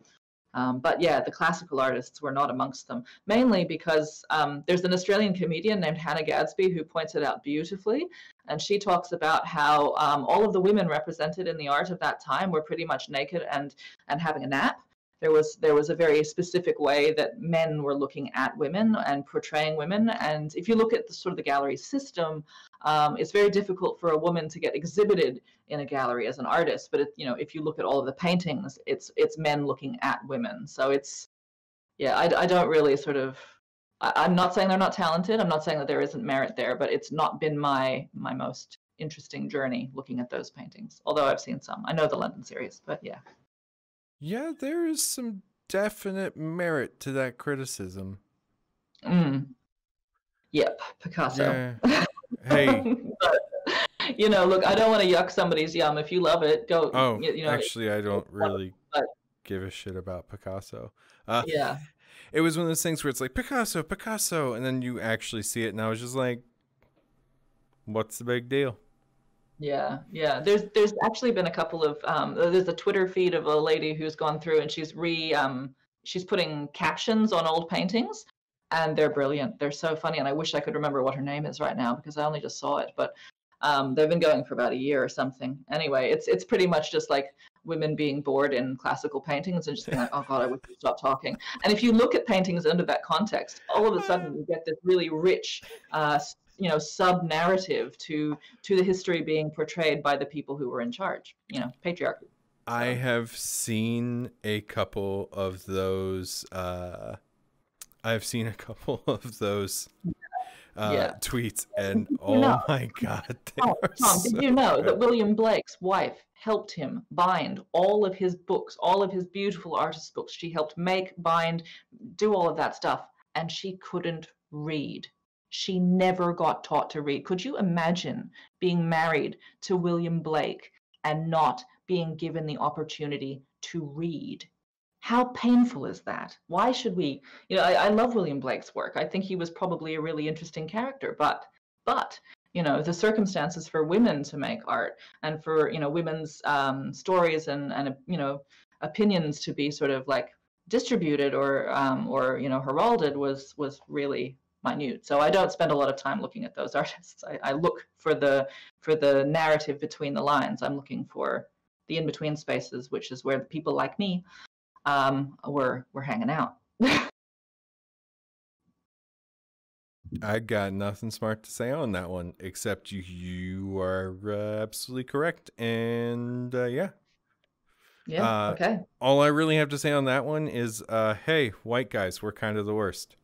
But yeah, the classical artists were not amongst them, mainly because there's an Australian comedian named Hannah Gadsby who points it out beautifully. And she talks about how all of the women represented in the art of that time were pretty much naked and having a nap. There was a very specific way that men were looking at women and portraying women. And if you look at the sort of the gallery system, it's very difficult for a woman to get exhibited in a gallery as an artist. But, you know, if you look at all of the paintings, it's men looking at women. So it's, yeah, I don't really sort of, I'm not saying they're not talented. I'm not saying that there isn't merit there, but it's not been my most interesting journey looking at those paintings. Although I've seen some. I know the London series, but yeah. Yeah, there is some definite merit to that criticism. Yep, Picasso. Yeah. Hey. But, you know, look, I don't want to yuck somebody's yum. If you love it, go. Oh, you know, actually, I don't really give a shit about Picasso. Yeah. It was one of those things where it's like, Picasso, Picasso. And then you actually see it, and I was just like, what's the big deal? Yeah. There's actually been a couple of there's a Twitter feed of a lady who's gone through and she's she's putting captions on old paintings, and they're brilliant. They're so funny, and I wish I could remember what her name is right now because I only just saw it. But they've been going for about a year or something. Anyway, it's pretty much just like women being bored in classical paintings and just being like, oh god, I wish you'd stop talking. And if you look at paintings under that context, all of a sudden you get this really rich you know, sub-narrative to the history being portrayed by the people who were in charge, you know, patriarchy. I have seen a couple of those I've seen a couple of those tweets, and oh my God. Did you know that William Blake's wife helped him bind all of his books, all of his beautiful artist books? She helped make, bind, do all of that stuff, and she couldn't read. She never got taught to read. Could you imagine being married to William Blake and not being given the opportunity to read? How painful is that? Why should we, you know, I love William Blake's work. I think he was probably a really interesting character, but, you know, the circumstances for women to make art and for, you know, women's stories and, you know, opinions to be sort of like distributed or, you know, heralded was really minute. So I don't spend a lot of time looking at those artists. I look for the narrative between the lines. I'm looking for the in-between spaces, which is where the people like me we're hanging out. I got nothing smart to say on that one, except you are absolutely correct. And okay. All I really have to say on that one is, hey, white guys, we're kind of the worst.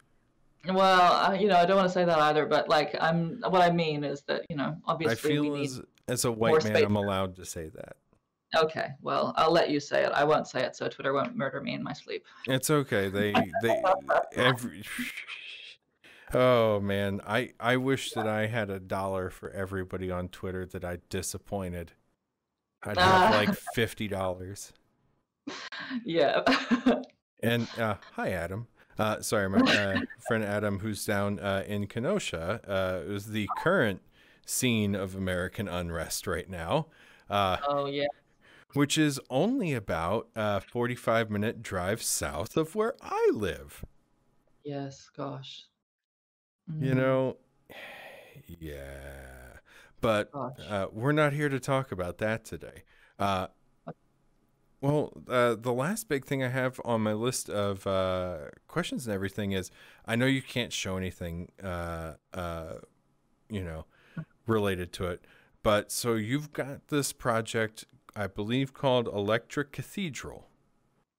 Well, you know, I don't want to say that either, but like, what I mean is that, you know, obviously I feel we as a white man, I'm allowed to say that. Okay, well, I'll let you say it. I won't say it, so Twitter won't murder me in my sleep. It's okay. They Oh man, I wish that I had $1 for everybody on Twitter that I disappointed. I'd have like $50. Yeah. And hi, Adam. Sorry, my friend Adam, who's down in Kenosha, is the current scene of American unrest right now. Oh yeah. Which is only about a 45-minute drive south of where I live. Yes, gosh. Mm. You know, yeah. But we're not here to talk about that today. The last big thing I have on my list of questions and everything is, I know you can't show anything, you know, related to it. But so you've got this project, I believe, called Electric Cathedral.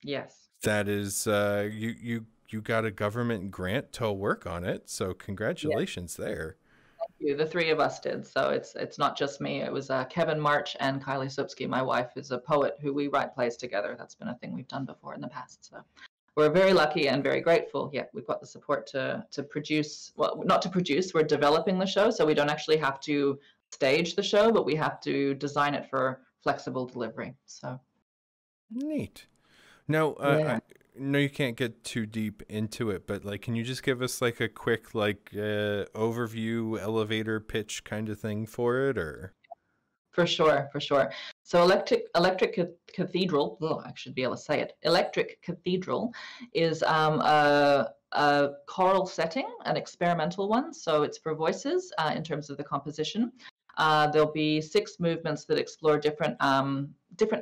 Yes. That is, you got a government grant to work on it, so congratulations there. Thank you. The three of us did. So it's not just me. It was Kevin March and Kylie Supsky. My wife is a poet who we write plays together. That's been a thing we've done before in the past. So we're very lucky and very grateful. Yeah, we've got the support to produce. Well, not to produce. We're developing the show, so we don't actually have to stage the show, but we have to design it for flexible delivery. So neat. Now I know you can't get too deep into it, but like, can you just give us like a quick like overview, elevator pitch kind of thing for it? Or for sure. So Electric Cathedral, I should be able to say it, Electric Cathedral is a choral setting, an experimental one, so it's for voices in terms of the composition. There'll be 6 movements that explore different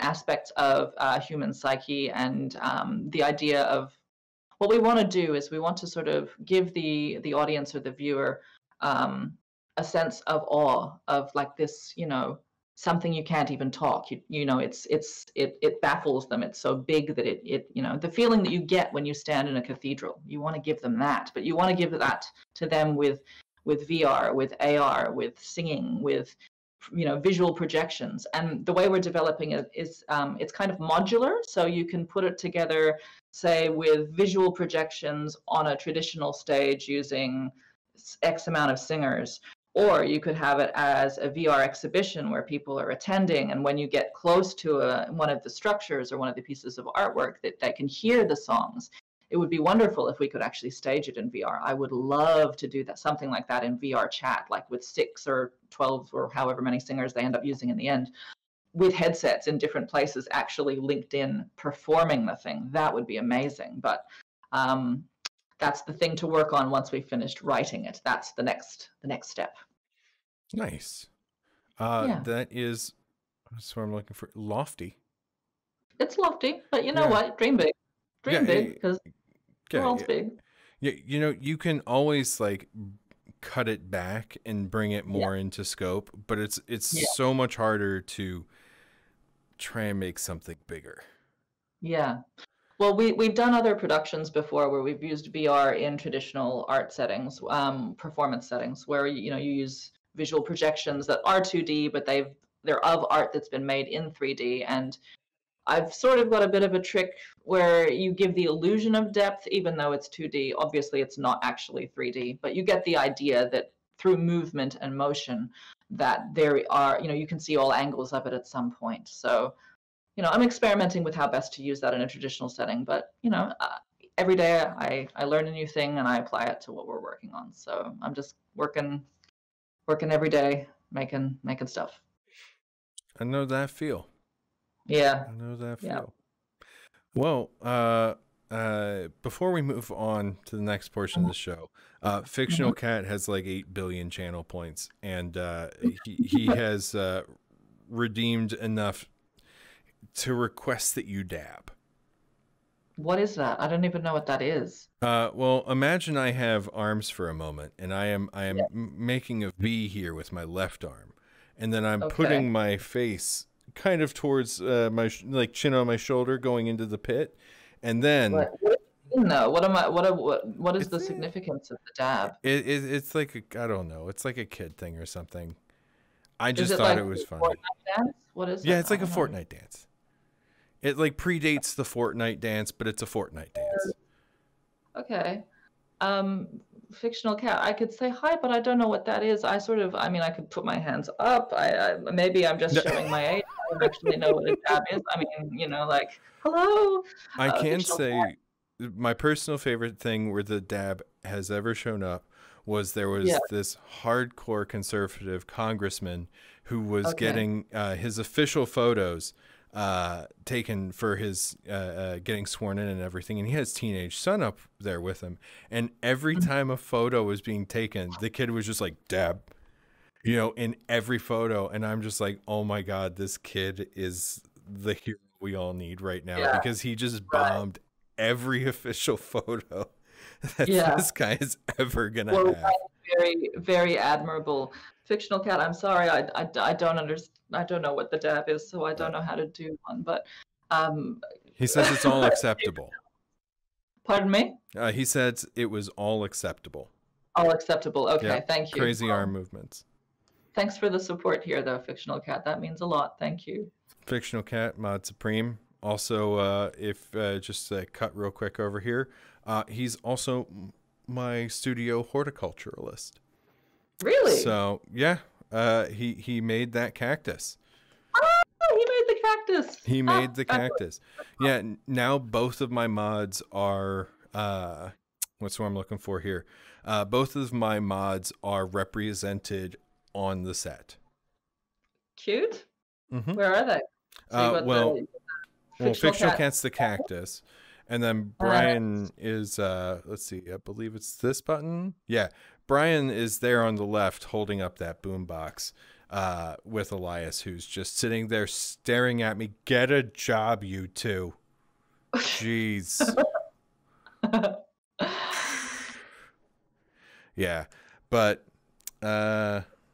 aspects of human psyche, and the idea of what we want to do is we want to sort of give the audience or the viewer a sense of awe of like this, you know, something you can't even talk. You know, it baffles them. It's so big that it you know, the feeling that you get when you stand in a cathedral, you want to give them that, but you want to give that to them with VR, with AR, with singing, with, you know, visual projections. And the way we're developing it is it's kind of modular, so you can put it together, say, with visual projections on a traditional stage using X amount of singers. Or you could have it as a VR exhibition where people are attending, and when you get close to one of the structures or one of the pieces of artwork that they can hear the songs. It would be wonderful if we could actually stage it in VR. I would love to do that, something like that in VR chat, like with 6 or 12 or however many singers they end up using in the end, with headsets in different places, actually linked in, performing the thing. That would be amazing. But that's the thing to work on once we've finished writing it. That's the next step. Nice. That is, that's what I'm looking for. Lofty. It's lofty, but you know what? Dream big. Dream big, because the world's big. Yeah, you know, you can always like cut it back and bring it more into scope, but it's so much harder to try and make something bigger. Yeah. Well, we've done other productions before where we've used VR in traditional art settings, performance settings, where you use visual projections that are 2D, but they're of art that's been made in 3D. And I've sort of got a bit of a trick where you give the illusion of depth, even though it's 2D. Obviously, it's not actually 3D, but you get the idea that through movement and motion, that there are, you can see all angles of it at some point. So, I'm experimenting with how best to use that in a traditional setting, but, every day I learn a new thing and I apply it to what we're working on. So I'm just working every day, making stuff. I know that feel. Yeah. I know that feel. Yeah. Well, before we move on to the next portion of the show, Fictional Cat has like 8 billion channel points, and he has redeemed enough to request that you dab. What is that? I don't even know what that is. Well, imagine I have arms for a moment, and I am making a V here with my left arm, and then I'm putting my face kind of towards my chin on my shoulder, going into the pit, and then. What is the significance of the dab? It's like a, I don't know. It's like a kid thing or something. I just thought it was funny. What is it? Yeah, it's like a Fortnite dance. It like predates the Fortnite dance, but it's a Fortnite dance. Okay. Fictional Cat. I could say hi, but I don't know what that is. I could put my hands up. Maybe I'm just showing my age. I don't actually know what a dab is. Like, hello. I can say Cat. My personal favorite thing where the dab has ever shown up was there was this hardcore conservative congressman who was getting his official photos taken for his getting sworn in and everything, and he had his teenage son up there with him, and every time a photo was being taken, the kid was just like dab, in every photo, and I'm just like, oh my god, this kid is the hero we all need right now, because he just bombed every official photo that this guy is ever gonna have. Very, very admirable. Fictional Cat, I'm sorry, I don't understand. I don't know what the dab is, so I don't know how to do one. But he says it's all acceptable. Pardon me? He says it was all acceptable. All acceptable. Okay, thank you. Crazy arm movements. Thanks for the support here, though, Fictional Cat. That means a lot. Thank you. Fictional Cat, Mod Supreme. Also, cut real quick over here. He's also my studio horticulturalist. Really? So yeah, he made that cactus. Oh, he made the cactus. He made the cactus. Yeah. Now both of my mods are what's what I'm looking for here. Both of my mods are represented on the set. Cute. Mm-hmm. Where are they? Fictional Cat's the cactus. And then Brian is, let's see, I believe it's this button. Yeah, Brian is there on the left holding up that boombox with Elias, who's just sitting there staring at me. Get a job, you two. Jeez. Yeah, but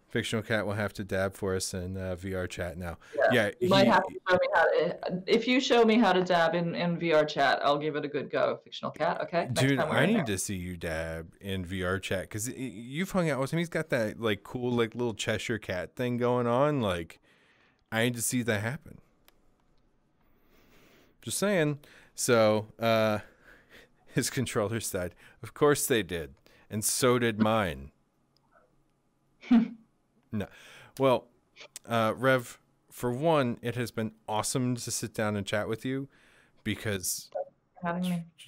Fictional Cat will have to dab for us in VR chat now. Yeah, you might have to show me how to, if you show me how to dab in VR chat, I'll give it a good go, Fictional Cat. Okay, dude, I need to see you dab in VR chat, because you've hung out with him. He's got that like cool like little Cheshire cat thing going on. Like, I need to see that happen. Just saying. So his controller said, "Of course they did, and so did mine." No. Well, Rev, for one, it has been awesome to sit down and chat with you, because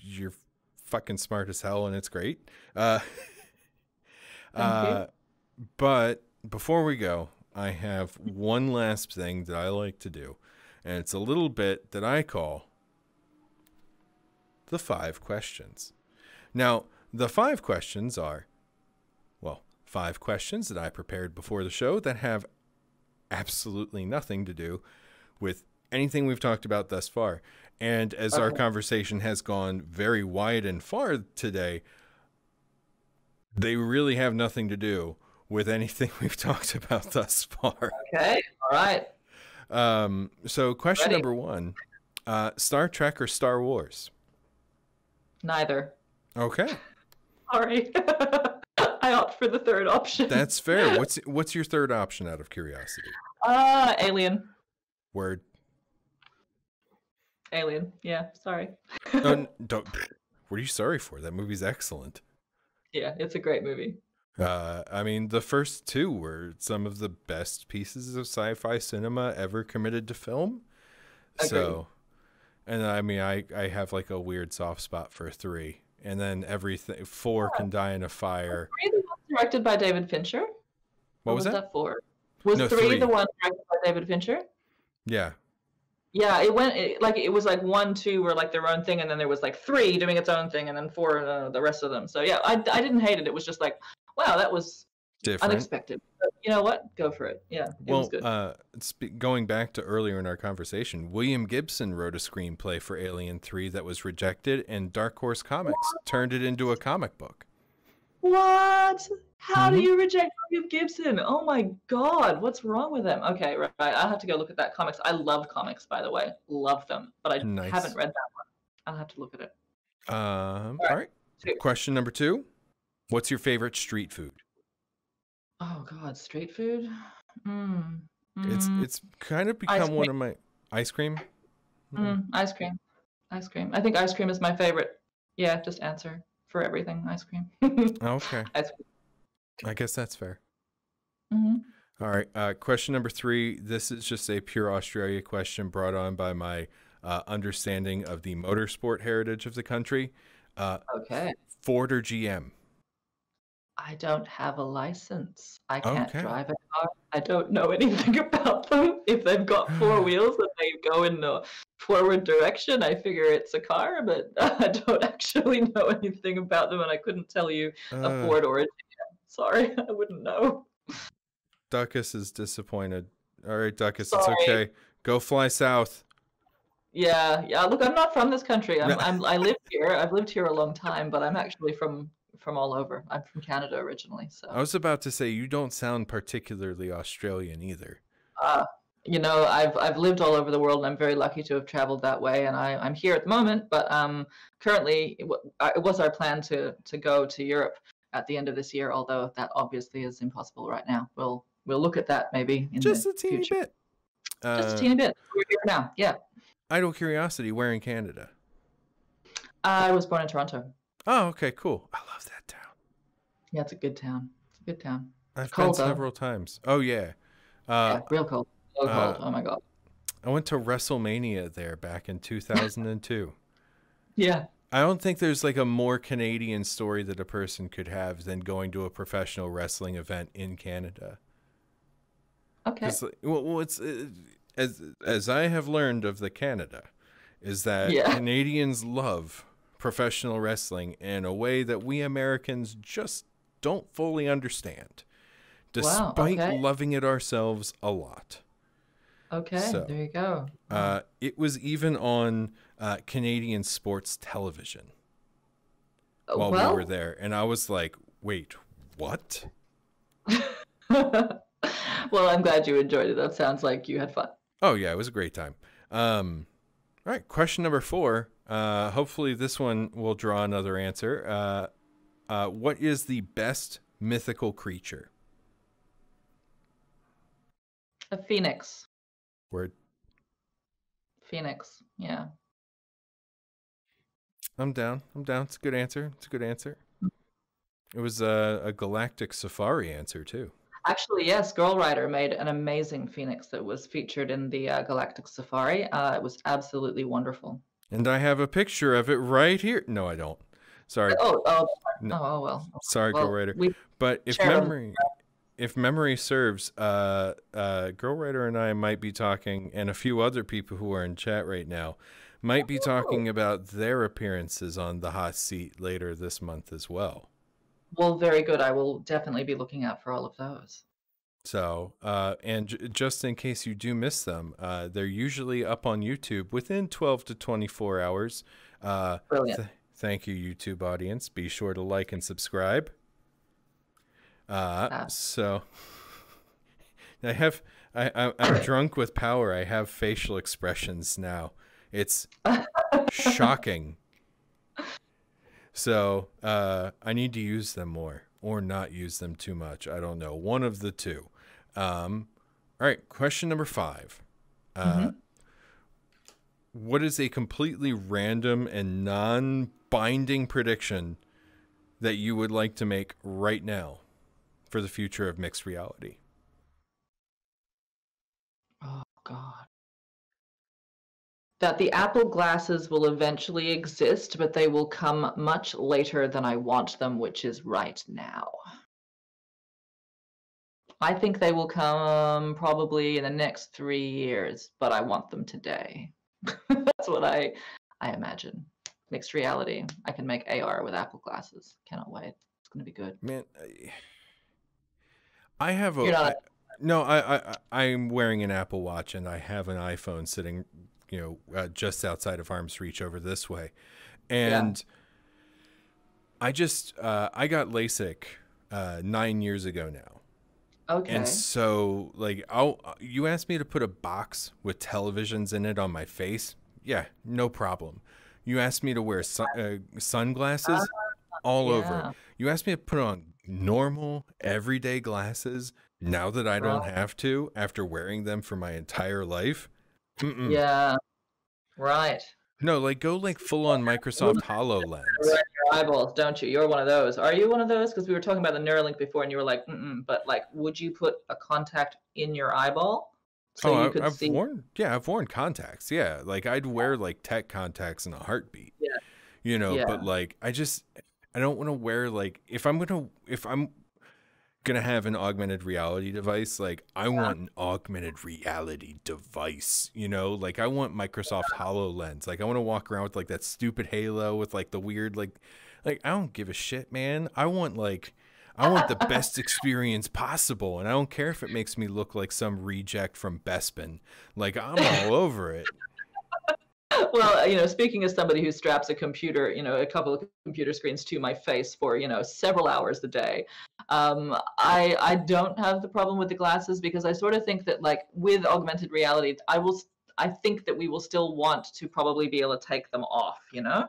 you're fucking smart as hell and it's great. But before we go, I have one last thing that I like to do, and it's a little bit that I call the 5 questions. Now, the 5 questions are, 5 questions that I prepared before the show that have absolutely nothing to do with anything we've talked about thus far. And as our conversation has gone very wide and far today, they really have nothing to do with anything we've talked about thus far. Okay. All right. So question number 1, Star Trek or Star Wars? Neither. Okay. Sorry. I opt for the third option. That's fair. What's your third option out of curiosity? Alien. Word. Alien. Yeah, sorry. No, don't. What are you sorry for? That movie's excellent. Yeah, it's a great movie. I mean, the first two were some of the best pieces of sci-fi cinema ever committed to film. Agreed. So, and I mean, I have like a weird soft spot for 3. And then everything, 4 can die in a fire. Was 3 the one directed by David Fincher? What was that? That 4? Was no, 3 the one directed by David Fincher? Yeah. Yeah, it went, it was like 1, 2 were like their own thing. And then there was like 3 doing its own thing. And then 4, the rest of them. So yeah, I didn't hate it. It was just like, wow, that was different. Unexpected. But you know what? Go for it. Yeah, it was good. Going back to earlier in our conversation, William Gibson wrote a screenplay for Alien 3 that was rejected, and Dark Horse Comics turned it into a comic book. What? How do you reject William Gibson? Oh my God, what's wrong with him? Okay, right. I'll have to go look at that comics. I love comics, by the way. Love them. But I haven't read that one. I'll have to look at it. All right. Question number 2. What's your favorite street food? Oh God, street food? It's kind of become one of my ice cream. Ice cream. I think ice cream is my favorite. Yeah, just answer for everything. Ice cream. Okay. Ice cream. I guess that's fair. All right. Question number 3. This is just a pure Australia question brought on by my understanding of the motorsport heritage of the country. Okay. Ford or GM? I don't have a license. I can't drive a car. I don't know anything about them. If they've got 4 wheels and they go in the forward direction, I figure it's a car, but I don't actually know anything about them, and I couldn't tell you a Ford or a GM. Sorry, I wouldn't know. Duckus is disappointed. All right, Duckus, sorry. It's okay. Go fly south. Yeah, yeah. Look, I'm not from this country. I live here. I've lived here a long time, but I'm actually from all over. I'm from Canada originally. So I was about to say you don't sound particularly Australian either. You know, I've lived all over the world, and I'm very lucky to have traveled that way. And I'm here at the moment, but currently it was our plan to go to Europe at the end of this year. Although that obviously is impossible right now. We'll look at that maybe in just a teeny bit. Just a teeny bit. We're here now. Yeah. Idle curiosity. Where in Canada? I was born in Toronto. Oh, okay, cool. I love that town. Yeah, it's a good town. It's a good town. I've been several times. Oh, yeah. Yeah, real cold. So cold. Oh, my God. I went to WrestleMania there back in 2002. Yeah. I don't think there's like a more Canadian story that a person could have than going to a professional wrestling event in Canada. Okay. Well, it's as I have learned of the Canada is that Canadians love professional wrestling in a way that we Americans just don't fully understand, despite loving it ourselves a lot. Okay, so, there you go. It was even on Canadian sports television while we were there, and I was like, wait, what? Well, I'm glad you enjoyed it. That sounds like you had fun. Oh, yeah, it was a great time. All right, question number 4. Hopefully this one will draw another answer. What is the best mythical creature? A phoenix. Word. Phoenix. Yeah. I'm down. I'm down. It's a good answer. It's a good answer. It was a Galactic Safari answer too. Actually, yes, Girl Writer made an amazing phoenix that was featured in the Galactic Safari. It was absolutely wonderful. And I have a picture of it right here. No, I don't. Sorry. Oh well. Sorry, Girl Writer. But if memory serves, Girl Writer and I might be talking, and a few other people who are in chat right now, might be talking about their appearances on The Hot Seat later this month as well. Well, very good. I will definitely be looking out for all of those. So, and just in case you do miss them, they're usually up on YouTube within 12 to 24 hours. Brilliant. Thank you, YouTube audience. Be sure to like and subscribe. So, I'm drunk with power. I have facial expressions now. It's shocking. So I need to use them more or not use them too much. I don't know. One of the two. All right. Question number 5. What is a completely random and non-binding prediction that you would like to make right now for the future of mixed reality? Oh, God. That the Apple glasses will eventually exist, but they will come much later than I want them, which is right now. I think they will come probably in the next 3 years, but I want them today. That's what I imagine. Mixed reality. I can make AR with Apple glasses. Cannot wait. It's going to be good. Man, I have a... I'm wearing an Apple Watch, and I have an iPhone sitting, you know, just outside of arm's reach over this way. And yeah. I just... I got LASIK 9 years ago now. Okay. And so, like, you asked me to put a box with televisions in it on my face. Yeah, no problem. You asked me to wear sunglasses all over. You asked me to put on normal, everyday glasses now that I don't have to after wearing them for my entire life. Mm-mm. Yeah, right. No, like, go, like, full-on Microsoft HoloLens. Eyeballs, don't you? You're one of those. Are you one of those? Because we were talking about the Neuralink before, and you were like, mm-mm, but like, would you put a contact in your eyeball so you could see? Yeah, I've worn contacts. Yeah, like I'd wear like tech contacts in a heartbeat. Yeah, you know. Yeah. But like, I don't want to wear like if I'm gonna have an augmented reality device, like I want an augmented reality device, you know, like I want Microsoft HoloLens. Like I want to walk around with like that stupid halo with like the weird, like I don't give a shit, man. I want the best experience possible. And I don't care if it makes me look like some reject from Bespin. Like I'm all over it. Well, you know, speaking as somebody who straps a computer, you know, a couple of computer screens to my face for, you know, several hours a day, I don't have the problem with the glasses because I sort of think that like with augmented reality, I think that we will still want to probably be able to take them off, you know,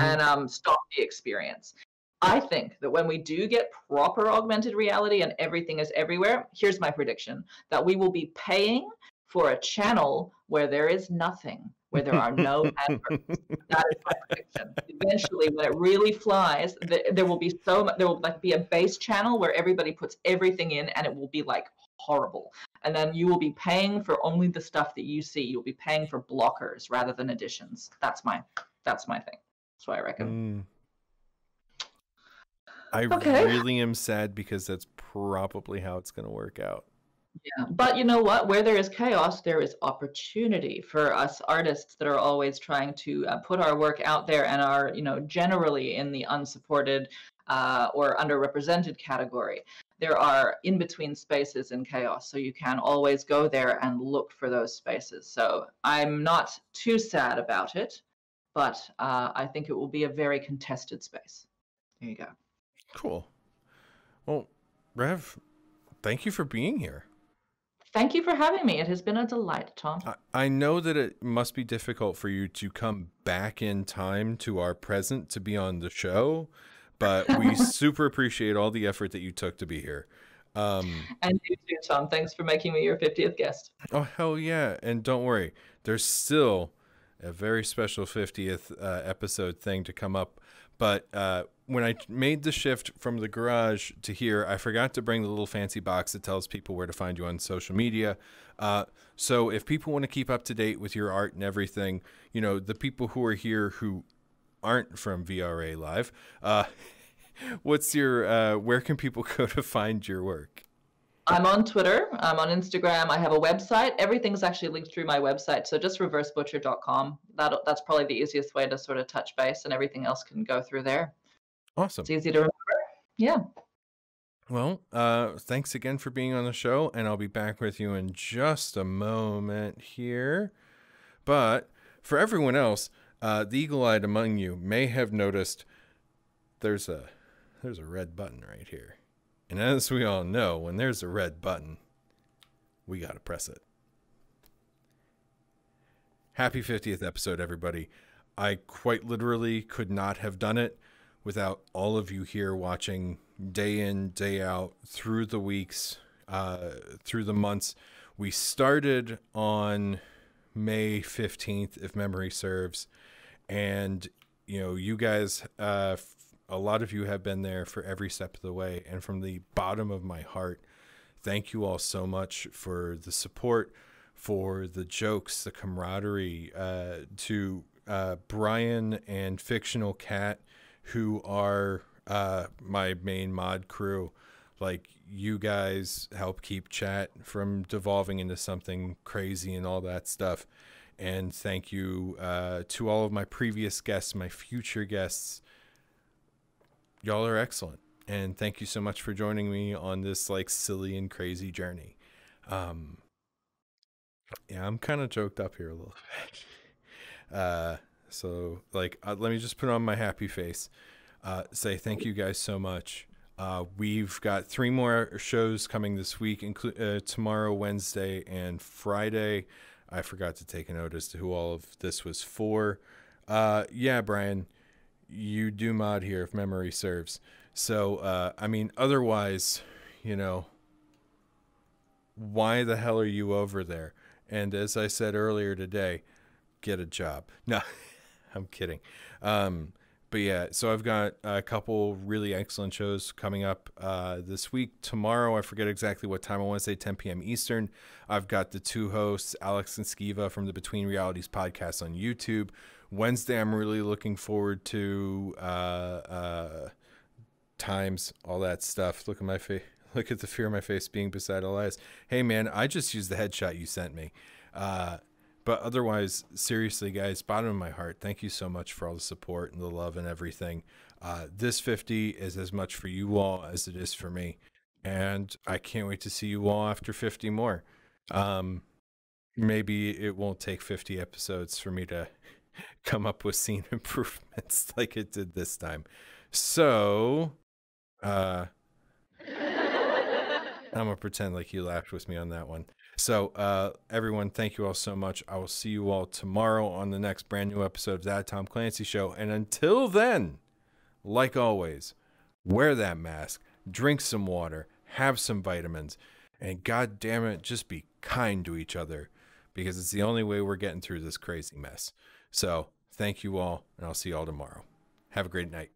and stop the experience. I think that when we do get proper augmented reality and everything is everywhere, here's my prediction, that we will be paying for a channel where there is nothing, where there are no adverts. That is my prediction. Eventually, when it really flies, there will be so much, there will like be a base channel where everybody puts everything in, and it will be like horrible. And then you will be paying for only the stuff that you see. You'll be paying for blockers rather than additions. That's my thing. That's what I reckon. I really am sad because that's probably how it's going to work out. Yeah, but you know what? Where there is chaos, there is opportunity for us artists that are always trying to put our work out there and are, you know, generally in the unsupported or underrepresented category. There are in-between spaces in chaos, so you can always go there and look for those spaces. So I'm not too sad about it, but I think it will be a very contested space. There you go. Cool. Well, Rev, thank you for being here. Thank you for having me. It has been a delight, Tom. I know that it must be difficult for you to come back in time to our present to be on the show, but we super appreciate all the effort that you took to be here. And you too, Tom. Thanks for making me your 50th guest. Oh, hell yeah. And don't worry, there's still a very special 50th episode thing to come up. But when I made the shift from the garage to here, I forgot to bring the little fancy box that tells people where to find you on social media. So if people want to keep up to date with your art and everything, you know, the people who are here who aren't from VRA Live, where can people go to find your work? I'm on Twitter. I'm on Instagram. I have a website. Everything's actually linked through my website. So just ReVerseButcher.com. That's probably the easiest way to sort of touch base, and everything else can go through there. Awesome. It's easy to remember. Yeah. Well, thanks again for being on the show, and I'll be back with you in just a moment here. But for everyone else, the eagle-eyed among you may have noticed there's a red button right here. And as we all know, when there's a red button, we got to press it. Happy 50th episode, everybody. I quite literally could not have done it without all of you here watching day in, day out, through the weeks, through the months. We started on May 15th, if memory serves, and you know, you guys, a lot of you have been there for every step of the way, and from the bottom of my heart, thank you all so much for the support, for the jokes, the camaraderie, to Brian and Fictional Cat, who are my main mod crew. Like, you guys help keep chat from devolving into something crazy and all that stuff. And thank you to all of my previous guests, my future guests. Y'all are excellent. And thank you so much for joining me on this, like, silly and crazy journey. Yeah, I'm kind of choked up here a little bit. So, like, let me just put on my happy face. Say thank you guys so much. We've got 3 more shows coming this week, tomorrow, Wednesday, and Friday. I forgot to take a note as to who all of this was for. Yeah, Brian, you do mod here, if memory serves. So, I mean, otherwise, you know, why the hell are you over there? And as I said earlier today, get a job. No, I'm kidding. But yeah, so I've got a couple really excellent shows coming up this week. Tomorrow, I forget exactly what time. I want to say 10 p.m. Eastern. I've got the 2 hosts, Alex and Skiva, from the Between Realities podcast on YouTube. Wednesday, I'm really looking forward to times, all that stuff. Look at my face. Look at the fear in my face being beside Elias. Hey, man, I just used the headshot you sent me. But otherwise, seriously, guys, bottom of my heart, thank you so much for all the support and the love and everything. This 50 is as much for you all as it is for me. And I can't wait to see you all after 50 more. Maybe it won't take 50 episodes for me to come up with scene improvements like it did this time. So, I'm going to pretend like you laughed with me on that one. So, everyone, thank you all so much. I will see you all tomorrow on the next brand new episode of That Tom Clancy Show. And until then, like always, wear that mask, drink some water, have some vitamins, and God damn it, just be kind to each other, because it's the only way we're getting through this crazy mess. So, thank you all, and I'll see you all tomorrow. Have a great night.